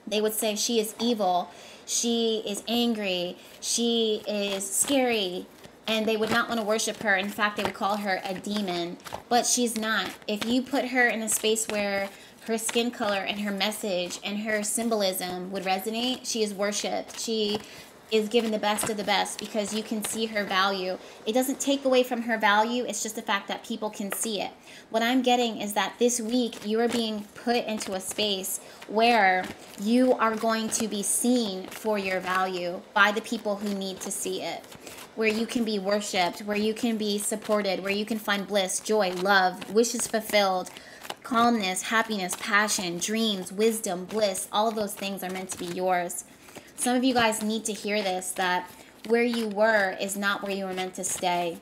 they would say she is evil. She is angry, she is scary, and they would not want to worship her. In fact, they would call her a demon, but she's not. If you put her in a space where her skin color and her message and her symbolism would resonate, she is worshipped. She is given the best of the best because you can see her value. It doesn't take away from her value. It's just the fact that people can see it. What I'm getting is that this week you are being put into a space where you are going to be seen for your value by the people who need to see it, where you can be worshipped, where you can be supported, where you can find bliss, joy, love, wishes fulfilled, calmness, happiness, passion, dreams, wisdom, bliss. All of those things are meant to be yours. Some of you guys need to hear this, that where you were is not where you were meant to stay.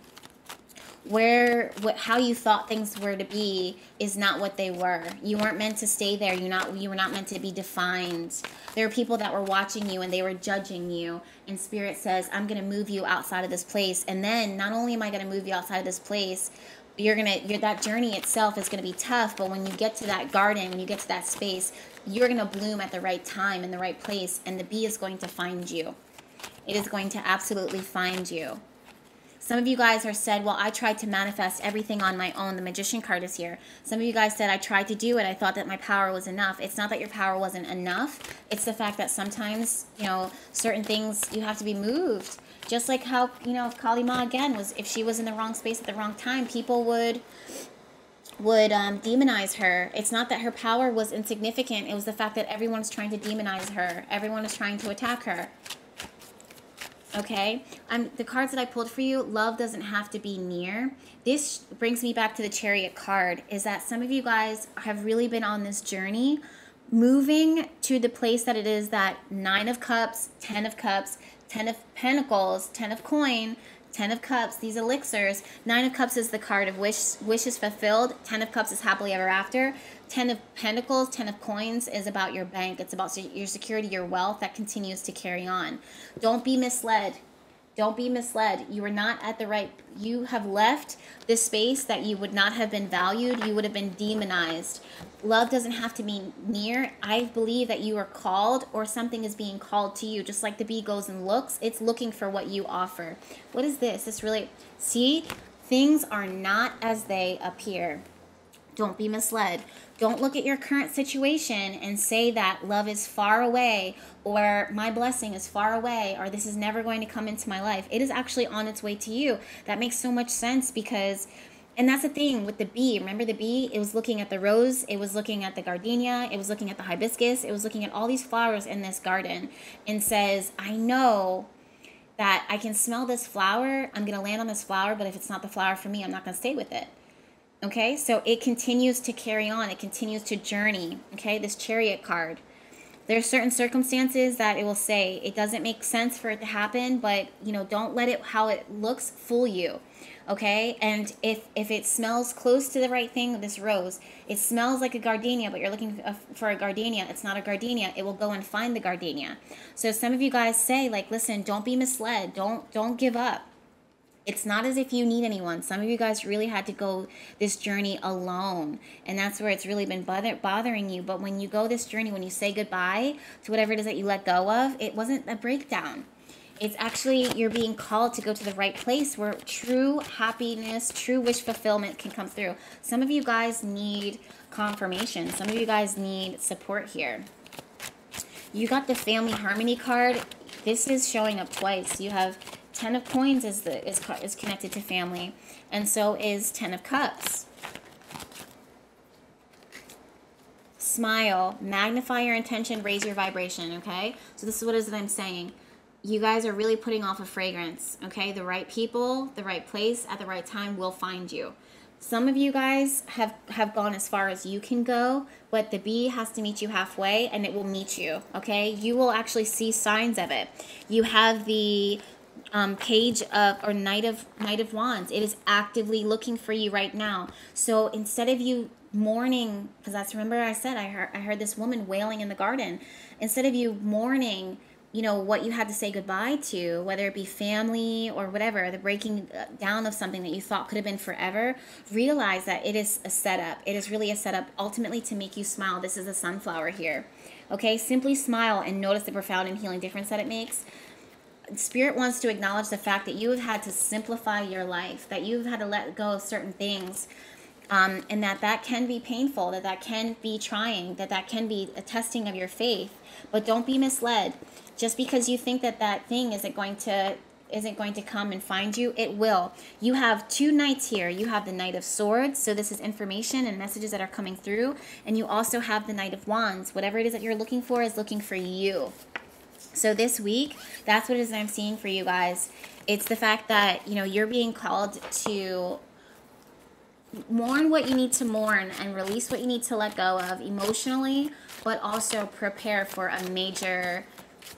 Where, what, how you thought things were to be is not what they were. You weren't meant to stay there. You not, you were not meant to be defined. There are people that were watching you and they were judging you. And Spirit says, I'm going to move you outside of this place. And then not only am I going to move you outside of this place, you're gonna, you're, that journey itself is going to be tough. But when you get to that garden, when you get to that space, you're going to bloom at the right time in the right place. And the bee is going to find you. It is going to absolutely find you. Some of you guys are said, well, I tried to manifest everything on my own. The Magician card is here. Some of you guys said, I tried to do it. I thought that my power was enough. It's not that your power wasn't enough. It's the fact that sometimes, you know, certain things, you have to be moved. Just like how, you know, if Kali Ma, again, was, if she was in the wrong space at the wrong time, people would... would um, demonize her. It's not that her power was insignificant. It was the fact that everyone's trying to demonize her. Everyone is trying to attack her. Okay? Um, the cards that I pulled for you, love doesn't have to be near. This brings me back to the Chariot card, is that some of you guys have really been on this journey, moving to the place that it is that Nine of Cups, Ten of Cups, Ten of Pentacles, Ten of Coin, Ten of Cups, these elixirs. Nine of Cups is the card of wish, wishes fulfilled. Ten of Cups is happily ever after. Ten of Pentacles, Ten of Coins is about your bank. It's about your security, your wealth that continues to carry on. Don't be misled. Don't be misled. You are not at the right, you have left this space that you would not have been valued. You would have been demonized. Love doesn't have to be near. I believe that you are called, or something is being called to you. Just like the bee goes and looks, it's looking for what you offer. What is this? This really, see, things are not as they appear. Don't be misled. Don't look at your current situation and say that love is far away, or my blessing is far away, or this is never going to come into my life. It is actually on its way to you. That makes so much sense because... And that's the thing with the bee. Remember the bee? It was looking at the rose. It was looking at the gardenia. It was looking at the hibiscus. It was looking at all these flowers in this garden and says, I know that I can smell this flower. I'm going to land on this flower, but if it's not the flower for me, I'm not going to stay with it. Okay? So it continues to carry on. It continues to journey. Okay? This Chariot card. There are certain circumstances that it will say, it doesn't make sense for it to happen, but, you know, don't let it, how it looks, fool you. Okay, and if, if it smells close to the right thing, this rose, it smells like a gardenia, but you're looking for a gardenia. It's not a gardenia. It will go and find the gardenia. So some of you guys say, like, listen, don't be misled. Don't, don't give up. It's not as if you need anyone. Some of you guys really had to go this journey alone, and that's where it's really been bother bothering you. But when you go this journey, when you say goodbye to whatever it is that you let go of, it wasn't a breakdown. It's actually you're being called to go to the right place where true happiness, true wish fulfillment can come through. Some of you guys need confirmation. Some of you guys need support here. You got the Family Harmony card. This is showing up twice. You have Ten of Coins is, the, is, is connected to family, and so is Ten of Cups. Smile, magnify your intention, raise your vibration, okay? So this is what it is that I'm saying. You guys are really putting off a fragrance, okay? The right people, the right place, at the right time will find you. Some of you guys have, have gone as far as you can go, but the bee has to meet you halfway, and it will meet you, okay? You will actually see signs of it. You have the um, page of, or Knight of, Knight of Wands. It is actively looking for you right now. So instead of you mourning, because that's, remember I said, I heard, I heard this woman wailing in the garden. Instead of you mourning, you know, what you had to say goodbye to, whether it be family or whatever, the breaking down of something that you thought could have been forever, realize that it is a setup. It is really a setup ultimately to make you smile. This is a sunflower here. Okay, simply smile and notice the profound and healing difference that it makes. Spirit wants to acknowledge the fact that you have had to simplify your life, that you've had to let go of certain things. um, and that that can be painful, that that can be trying, that that can be a testing of your faith. But don't be misled. Just because you think that that thing isn't going to isn't going to come and find you, it will. You have two knights here. You have the Knight of Swords, so this is information and messages that are coming through, and you also have the Knight of Wands. Whatever it is that you're looking for is looking for you. So this week, that's what it is that I'm seeing for you guys. It's the fact that, you know, you're being called to mourn what you need to mourn and release what you need to let go of emotionally, but also prepare for a major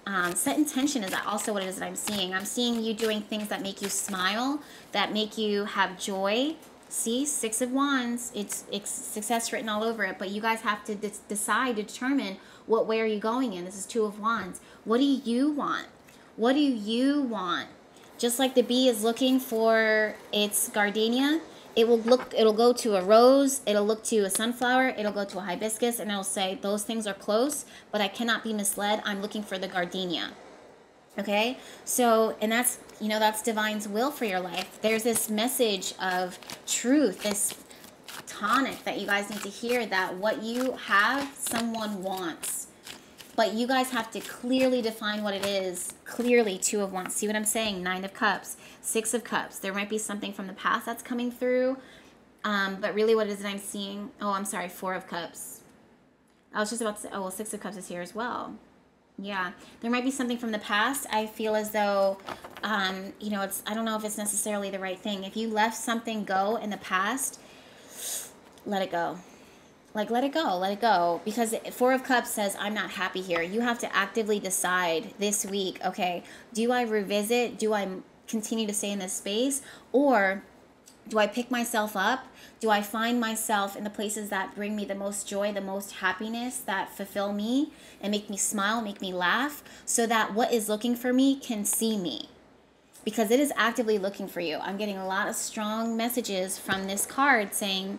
Um, set intention. Is that also what it is that I'm seeing? I'm seeing you doing things that make you smile, that make you have joy. See, Six of Wands, it's, it's success written all over it, but you guys have to de decide, determine what way are you going in. This is Two of Wands. What do you want? What do you want? Just like the bee is looking for its gardenia, it will look, it'll go to a rose, it'll look to a sunflower, it'll go to a hibiscus, and it'll say, those things are close, but I cannot be misled. I'm looking for the gardenia. Okay? So, and that's, you know, that's divine's will for your life. There's this message of truth, this tonic that you guys need to hear, that what you have, someone wants. But you guys have to clearly define what it is. Clearly, Two of Wands. See what I'm saying? Nine of Cups, Six of Cups. There might be something from the past that's coming through. Um, but really what is it I'm seeing? Oh, I'm sorry, Four of Cups. I was just about to say, oh, well, Six of Cups is here as well. Yeah, there might be something from the past. I feel as though, um, you know, it's, I don't know if it's necessarily the right thing. If you left something go in the past, let it go. Like, let it go, let it go. Because Four of Cups says, I'm not happy here. You have to actively decide this week, okay, do I revisit? Do I continue to stay in this space? Or do I pick myself up? Do I find myself in the places that bring me the most joy, the most happiness, that fulfill me and make me smile, make me laugh, so that what is looking for me can see me? Because it is actively looking for you. I'm getting a lot of strong messages from this card saying,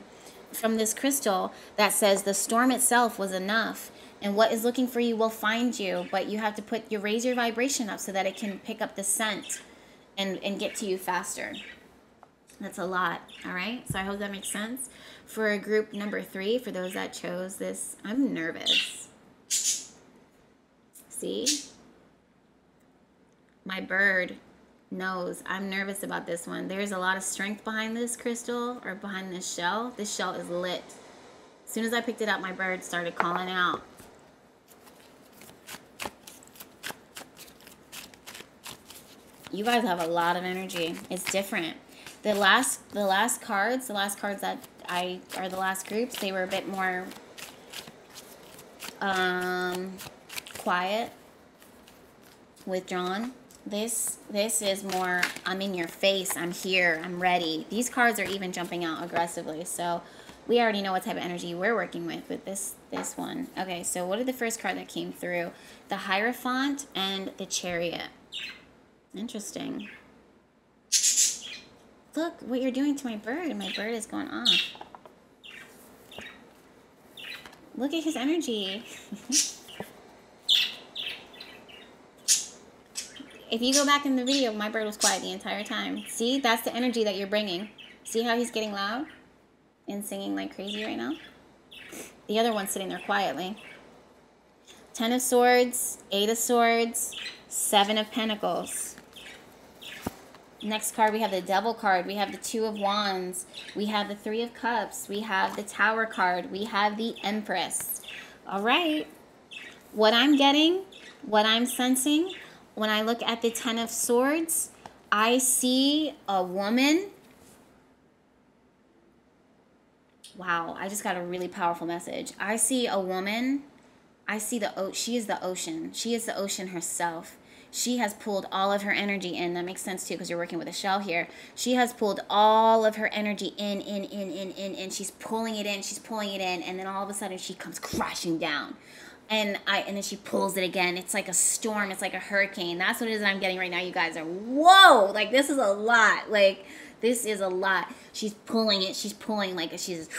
from this crystal, that says the storm itself was enough, and what is looking for you will find you, but you have to put you raise your vibration up so that it can pick up the scent and and get to you faster. That's a lot. All right, so I hope that makes sense. For group number three, for those that chose this, I'm nervous. See, my bird knows I'm nervous about this one. There's a lot of strength behind this crystal, or behind this shell. This shell is lit. As soon as I picked it up, my bird started calling out. You guys have a lot of energy. It's different. The last, the last cards, the last cards that I, are the last groups, they were a bit more um, quiet, withdrawn. This this is more, I'm in your face, I'm here, I'm ready. These cards are even jumping out aggressively. So we already know what type of energy we're working with with this, this one. Okay, so what did the first card that came through? The Hierophant and the Chariot. Interesting. Look what you're doing to my bird. My bird is going off. Look at his energy. If you go back in the video, my bird was quiet the entire time. See, that's the energy that you're bringing. See how he's getting loud and singing like crazy right now? The other one's sitting there quietly. Ten of Swords, Eight of Swords, Seven of Pentacles. Next card, we have the Devil card. We have the Two of Wands. We have the Three of Cups. We have the Tower card. We have the Empress. All right. What I'm getting, what I'm sensing, when I look at the Ten of Swords, I see a woman. Wow, I just got a really powerful message. I see a woman. I see the ocean. She is the ocean. She is the ocean herself. She has pulled all of her energy in. That makes sense, too, because you're working with a shell here. She has pulled all of her energy in, in, in, in, in, in. She's pulling it in. She's pulling it in. And then all of a sudden, she comes crashing down. And I and then she pulls it again. It's like a storm. It's like a hurricane. That's what it is that I'm getting right now. You guys are, whoa, like this is a lot. Like this is a lot. She's pulling it. She's pulling like she's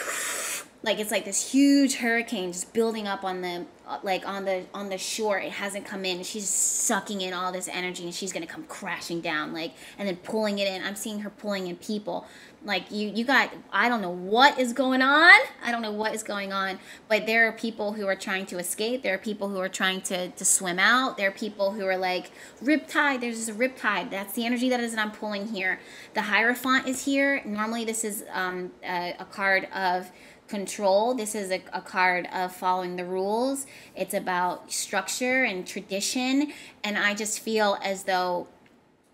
like it's like this huge hurricane just building up on the like on the on the shore. It hasn't come in. She's sucking in all this energy and she's gonna come crashing down. Like and then pulling it in. I'm seeing her pulling in people. Like you, you got, I don't know what is going on. I don't know what is going on, but there are people who are trying to escape. There are people who are trying to, to swim out. There are people who are like riptide. There's just a riptide. That's the energy that is that I'm pulling here. The Hierophant is here. Normally this is um, a, a card of control. This is a, a card of following the rules. It's about structure and tradition. And I just feel as though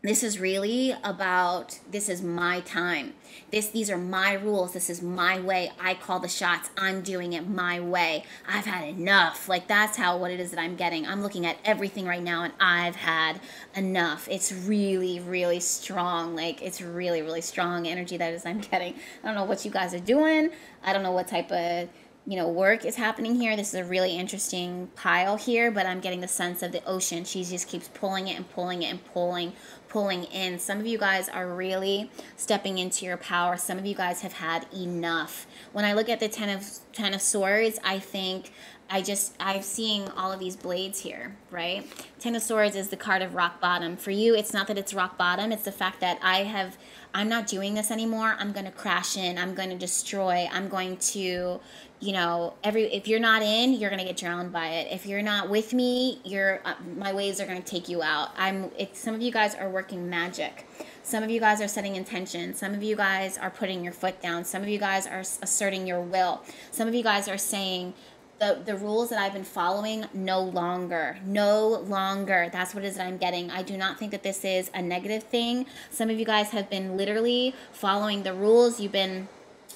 this is really about, this is my time. This, these are my rules. This is my way. I call the shots. I'm doing it my way. I've had enough. Like that's how, what it is that I'm getting. I'm looking at everything right now and I've had enough. It's really, really strong. Like it's really, really strong energy that is I'm getting. I don't know what you guys are doing. I don't know what type of, you know, work is happening here. This is a really interesting pile here, but I'm getting the sense of the ocean. She just keeps pulling it and pulling it and pulling, pulling in. Some of you guys are really stepping into your power. Some of you guys have had enough. When I look at the Ten of, Ten of Swords, I think I just, I'm seeing all of these blades here, right? Ten of Swords is the card of rock bottom. For you, it's not that it's rock bottom. It's the fact that I have, I'm not doing this anymore. I'm going to crash in. I'm going to destroy. I'm going to, you know, every, if you're not in, you're going to get drowned by it. If you're not with me, you're, uh, my waves are going to take you out. I'm, it's, some of you guys are working magic. Some of you guys are setting intention. Some of you guys are putting your foot down. Some of you guys are asserting your will. Some of you guys are saying, The, the rules that I've been following, no longer, no longer. That's what it is that I'm getting. I do not think that this is a negative thing. Some of you guys have been literally following the rules. You've been,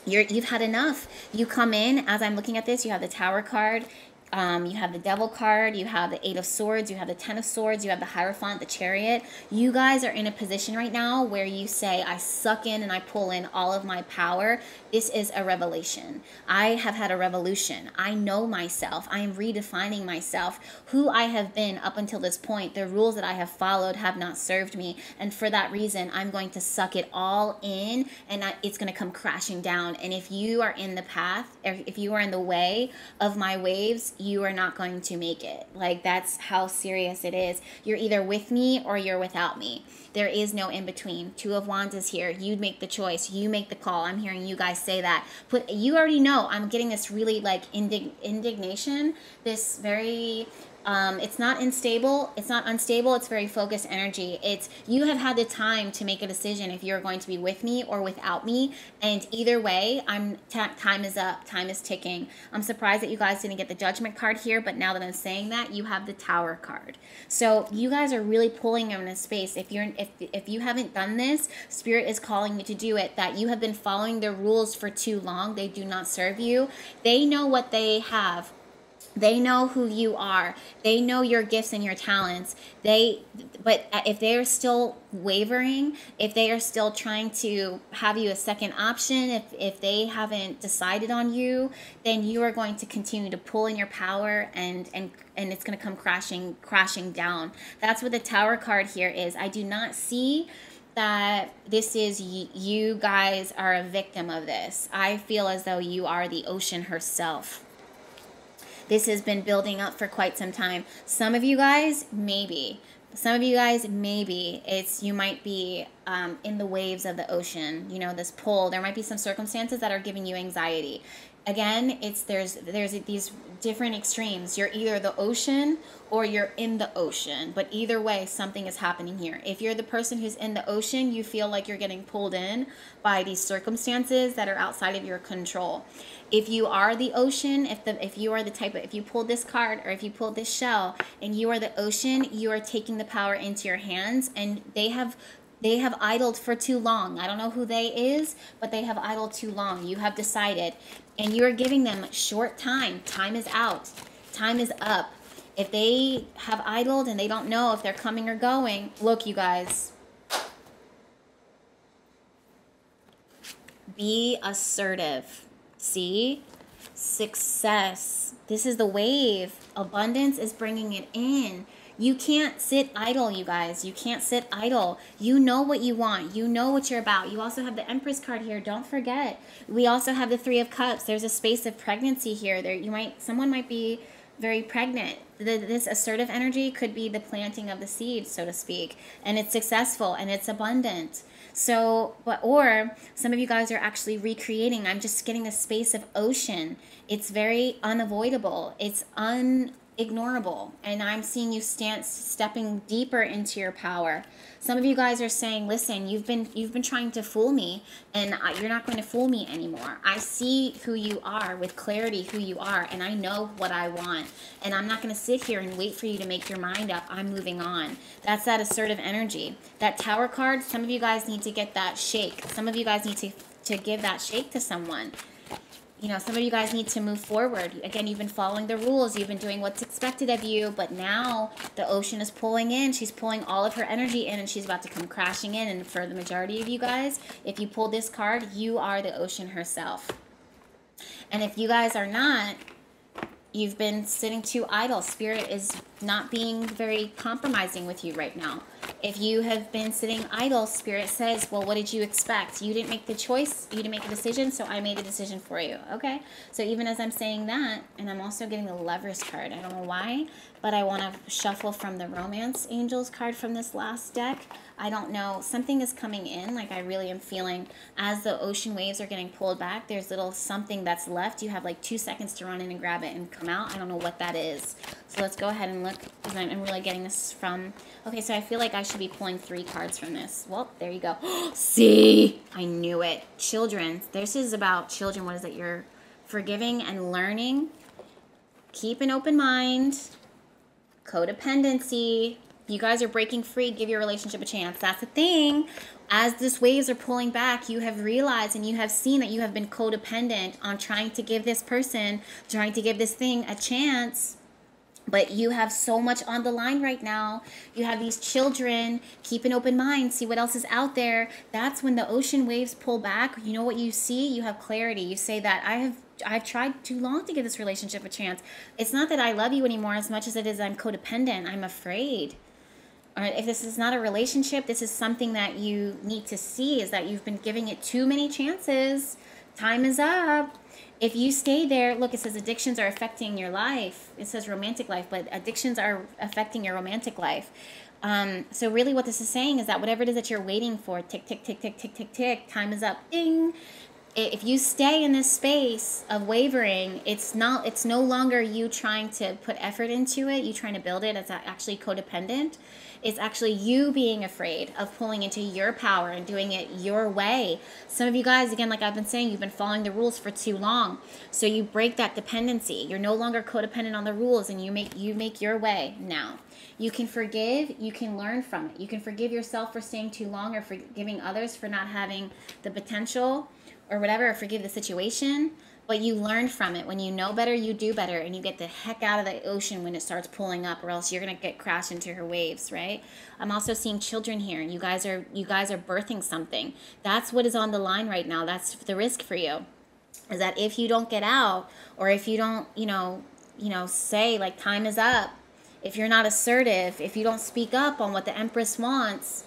you're, you've had enough. You come in, as I'm looking at this, you have the Tower card. Um, you have the Devil card, you have the Eight of Swords, you have the Ten of Swords, you have the Hierophant, the Chariot. You guys are in a position right now where you say, I suck in and I pull in all of my power. This is a revelation. I have had a revolution. I know myself. I am redefining myself. Who I have been up until this point, the rules that I have followed have not served me. And for that reason, I'm going to suck it all in and I, it's going to come crashing down. And if you are in the path, or if you are in the way of my waves, you are not going to make it. Like that's how serious it is. You're either with me or you're without me. There is no in between. Two of Wands is here. You make the choice. You make the call. I'm hearing you guys say that. But you already know. I'm getting this really like indig indignation. This very, um, it's not unstable. It's not unstable. It's very focused energy. It's you have had the time to make a decision if you're going to be with me or without me. And either way, I'm time is up. Time is ticking. I'm surprised that you guys didn't get the Judgment card here, but now that I'm saying that, you have the Tower card. So you guys are really pulling in a space. If you're if if you haven't done this, Spirit is calling you to do it. That you have been following the rules for too long. They do not serve you. They know what they have. They know who you are. They know your gifts and your talents. They, but if they are still wavering, if they are still trying to have you a second option, if, if they haven't decided on you, then you are going to continue to pull in your power and, and, and it's going to come crashing, crashing down. That's what the Tower card here is. I do not see that this is, you guys are a victim of this. I feel as though you are the ocean herself. This has been building up for quite some time. Some of you guys, maybe. Some of you guys, maybe. It's, you might be um, in the waves of the ocean. You know, this pull. There might be some circumstances that are giving you anxiety. Again, it's there's there's these different extremes. You're either the ocean or you're in the ocean. But either way, something is happening here. If you're the person who's in the ocean, you feel like you're getting pulled in by these circumstances that are outside of your control. If you are the ocean, if the if you are the type of, if you pull this card or if you pull this shell and you are the ocean, you are taking the power into your hands, and they have They have idled for too long. I don't know who they is, but they have idled too long. You have decided, and you are giving them short time. Time is out. Time is up. If they have idled and they don't know if they're coming or going, look, you guys, be assertive. See? Success. This is the wave. Abundance is bringing it in. You can't sit idle, you guys. You can't sit idle. You know what you want. You know what you're about. You also have the Empress card here. Don't forget. We also have the Three of Cups. There's a space of pregnancy here. There, you might, someone might be very pregnant. The, this assertive energy could be the planting of the seed, so to speak. And it's successful and it's abundant. So, but, or some of you guys are actually recreating. I'm just getting a space of ocean. It's very unavoidable. It's unignorable. And I'm seeing you stand, stepping deeper into your power. Some of you guys are saying, listen, you've been, you've been trying to fool me, and I, you're not going to fool me anymore. I see who you are with clarity, who you are, and I know what I want. And I'm not going to sit here and wait for you to make your mind up. I'm moving on. That's that assertive energy. That Tower card, some of you guys need to get that shake. Some of you guys need to, to give that shake to someone. You know, some of you guys need to move forward. Again, you've been following the rules. You've been doing what's expected of you. But now the ocean is pulling in. She's pulling all of her energy in, and she's about to come crashing in. And for the majority of you guys, if you pull this card, you are the ocean herself. And if you guys are not, you've been sitting too idle. Spirit is not being very compromising with you right now. If you have been sitting idle, Spirit says, well, what did you expect? You didn't make the choice. You didn't make a decision, so I made a decision for you. Okay? So even as I'm saying that, and I'm also getting the Lovers card. I don't know why, but I want to shuffle from the Romance Angels card from this last deck. I don't know. Something is coming in. Like, I really am feeling as the ocean waves are getting pulled back, there's little something that's left. You have like two seconds to run in and grab it and come out. I don't know what that is. So let's go ahead and look, because I'm really getting this from... Okay, so I feel like I should be pulling three cards from this. Well, there you go. See? I knew it. Children. This is about children. What is it? You're forgiving and learning. Keep an open mind. Codependency. You guys are breaking free. Give your relationship a chance. That's the thing. As these waves are pulling back, you have realized and you have seen that you have been codependent on trying to give this person, trying to give this thing a chance. But you have so much on the line right now. You have these children. Keep an open mind. See what else is out there. That's when the ocean waves pull back. You know what you see? You have clarity. You say that I have I've tried too long to give this relationship a chance. It's not that I love you anymore as much as it is I'm codependent. I'm afraid. Or if this is not a relationship, this is something that you need to see, is that you've been giving it too many chances. Time is up. If you stay there, look, it says addictions are affecting your life. It says romantic life, but addictions are affecting your romantic life. Um, so really what this is saying is that whatever it is that you're waiting for, tick, tick, tick, tick, tick, tick, tick, time is up, ding. If you stay in this space of wavering, it's not, it's no longer you trying to put effort into it, you trying to build it, it's actually codependent. It's actually you being afraid of pulling into your power and doing it your way. Some of you guys, again, like I've been saying, you've been following the rules for too long. So you break that dependency. You're no longer codependent on the rules, and you make you make your way now. You can forgive. You can learn from it. You can forgive yourself for staying too long, or forgiving others for not having the potential or whatever, or forgive the situation. But you learn from it. When you know better, you do better, and you get the heck out of the ocean when it starts pulling up, or else you're gonna get crashed into her waves, right? I'm also seeing children here, and you guys are you guys are birthing something. That's what is on the line right now. That's the risk for you, is that if you don't get out, or if you don't, you know, you know, say like time is up, if you're not assertive, if you don't speak up on what the Empress wants,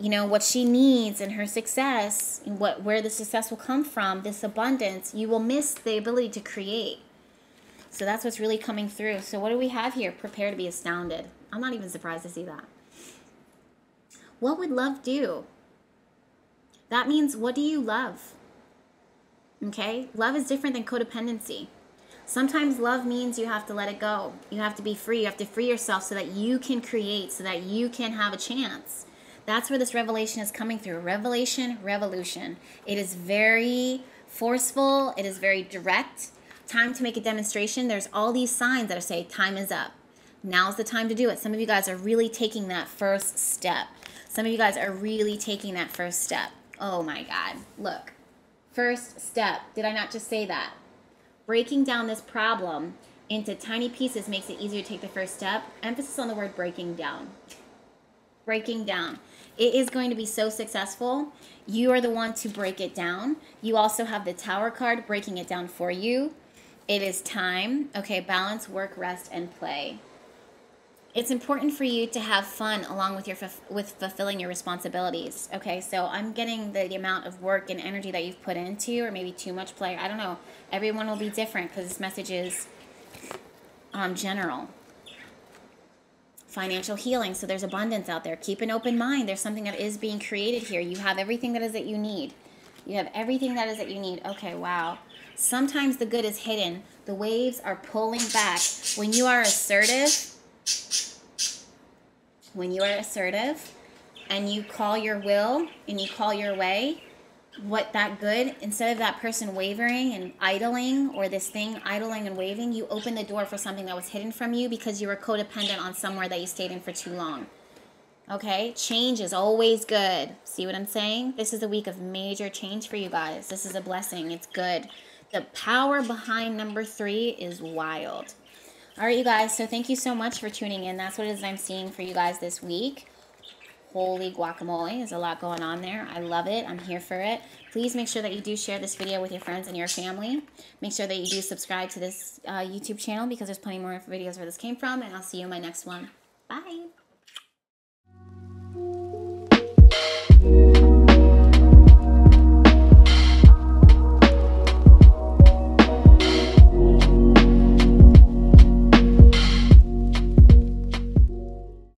you know, what she needs and her success, and what where the success will come from, this abundance, you will miss the ability to create. So that's what's really coming through. So what do we have here? Prepare to be astounded. I'm not even surprised to see that. What would love do? That means, what do you love? Okay? Love is different than codependency. Sometimes love means you have to let it go. You have to be free. You have to free yourself so that you can create, so that you can have a chance. That's where this revelation is coming through. Revelation, revolution. It is very forceful. It is very direct. Time to make a demonstration. There's all these signs that are saying time is up. Now's the time to do it. Some of you guys are really taking that first step. Some of you guys are really taking that first step. Oh my God. Look. First step. Did I not just say that? Breaking down this problem into tiny pieces makes it easier to take the first step. Emphasis on the word breaking down. Breaking down. It is going to be so successful. You are the one to break it down. You also have the Tower card breaking it down for you. It is time. Okay, balance, work, rest, and play. It's important for you to have fun along with your with fulfilling your responsibilities. Okay, so I'm getting the, the amount of work and energy that you've put into, or maybe too much play. I don't know. Everyone will be different because this message is um, general. financial healing. So there's abundance out there. Keep an open mind. There's something that is being created here. You have everything that is that you need. You have everything that is that you need. Okay, wow. Sometimes the good is hidden. The waves are pulling back. When you are assertive, when you are assertive and you call your will and you call your way, what that good, instead of that person wavering and idling, or this thing idling and waving, you open the door for something that was hidden from you because you were codependent on somewhere that you stayed in for too long. Okay, change is always good. See what I'm saying? This is a week of major change for you guys. This is a blessing. It's good. The power behind number three is wild. All right, you guys, so thank you so much for tuning in. That's what it is I'm seeing for you guys this week. Holy guacamole, there's a lot going on there. I love it. I'm here for it. Please make sure that you do share this video with your friends and your family. Make sure that you do subscribe to this uh, YouTube channel because there's plenty more videos where this came from, and I'll see you in my next one. Bye.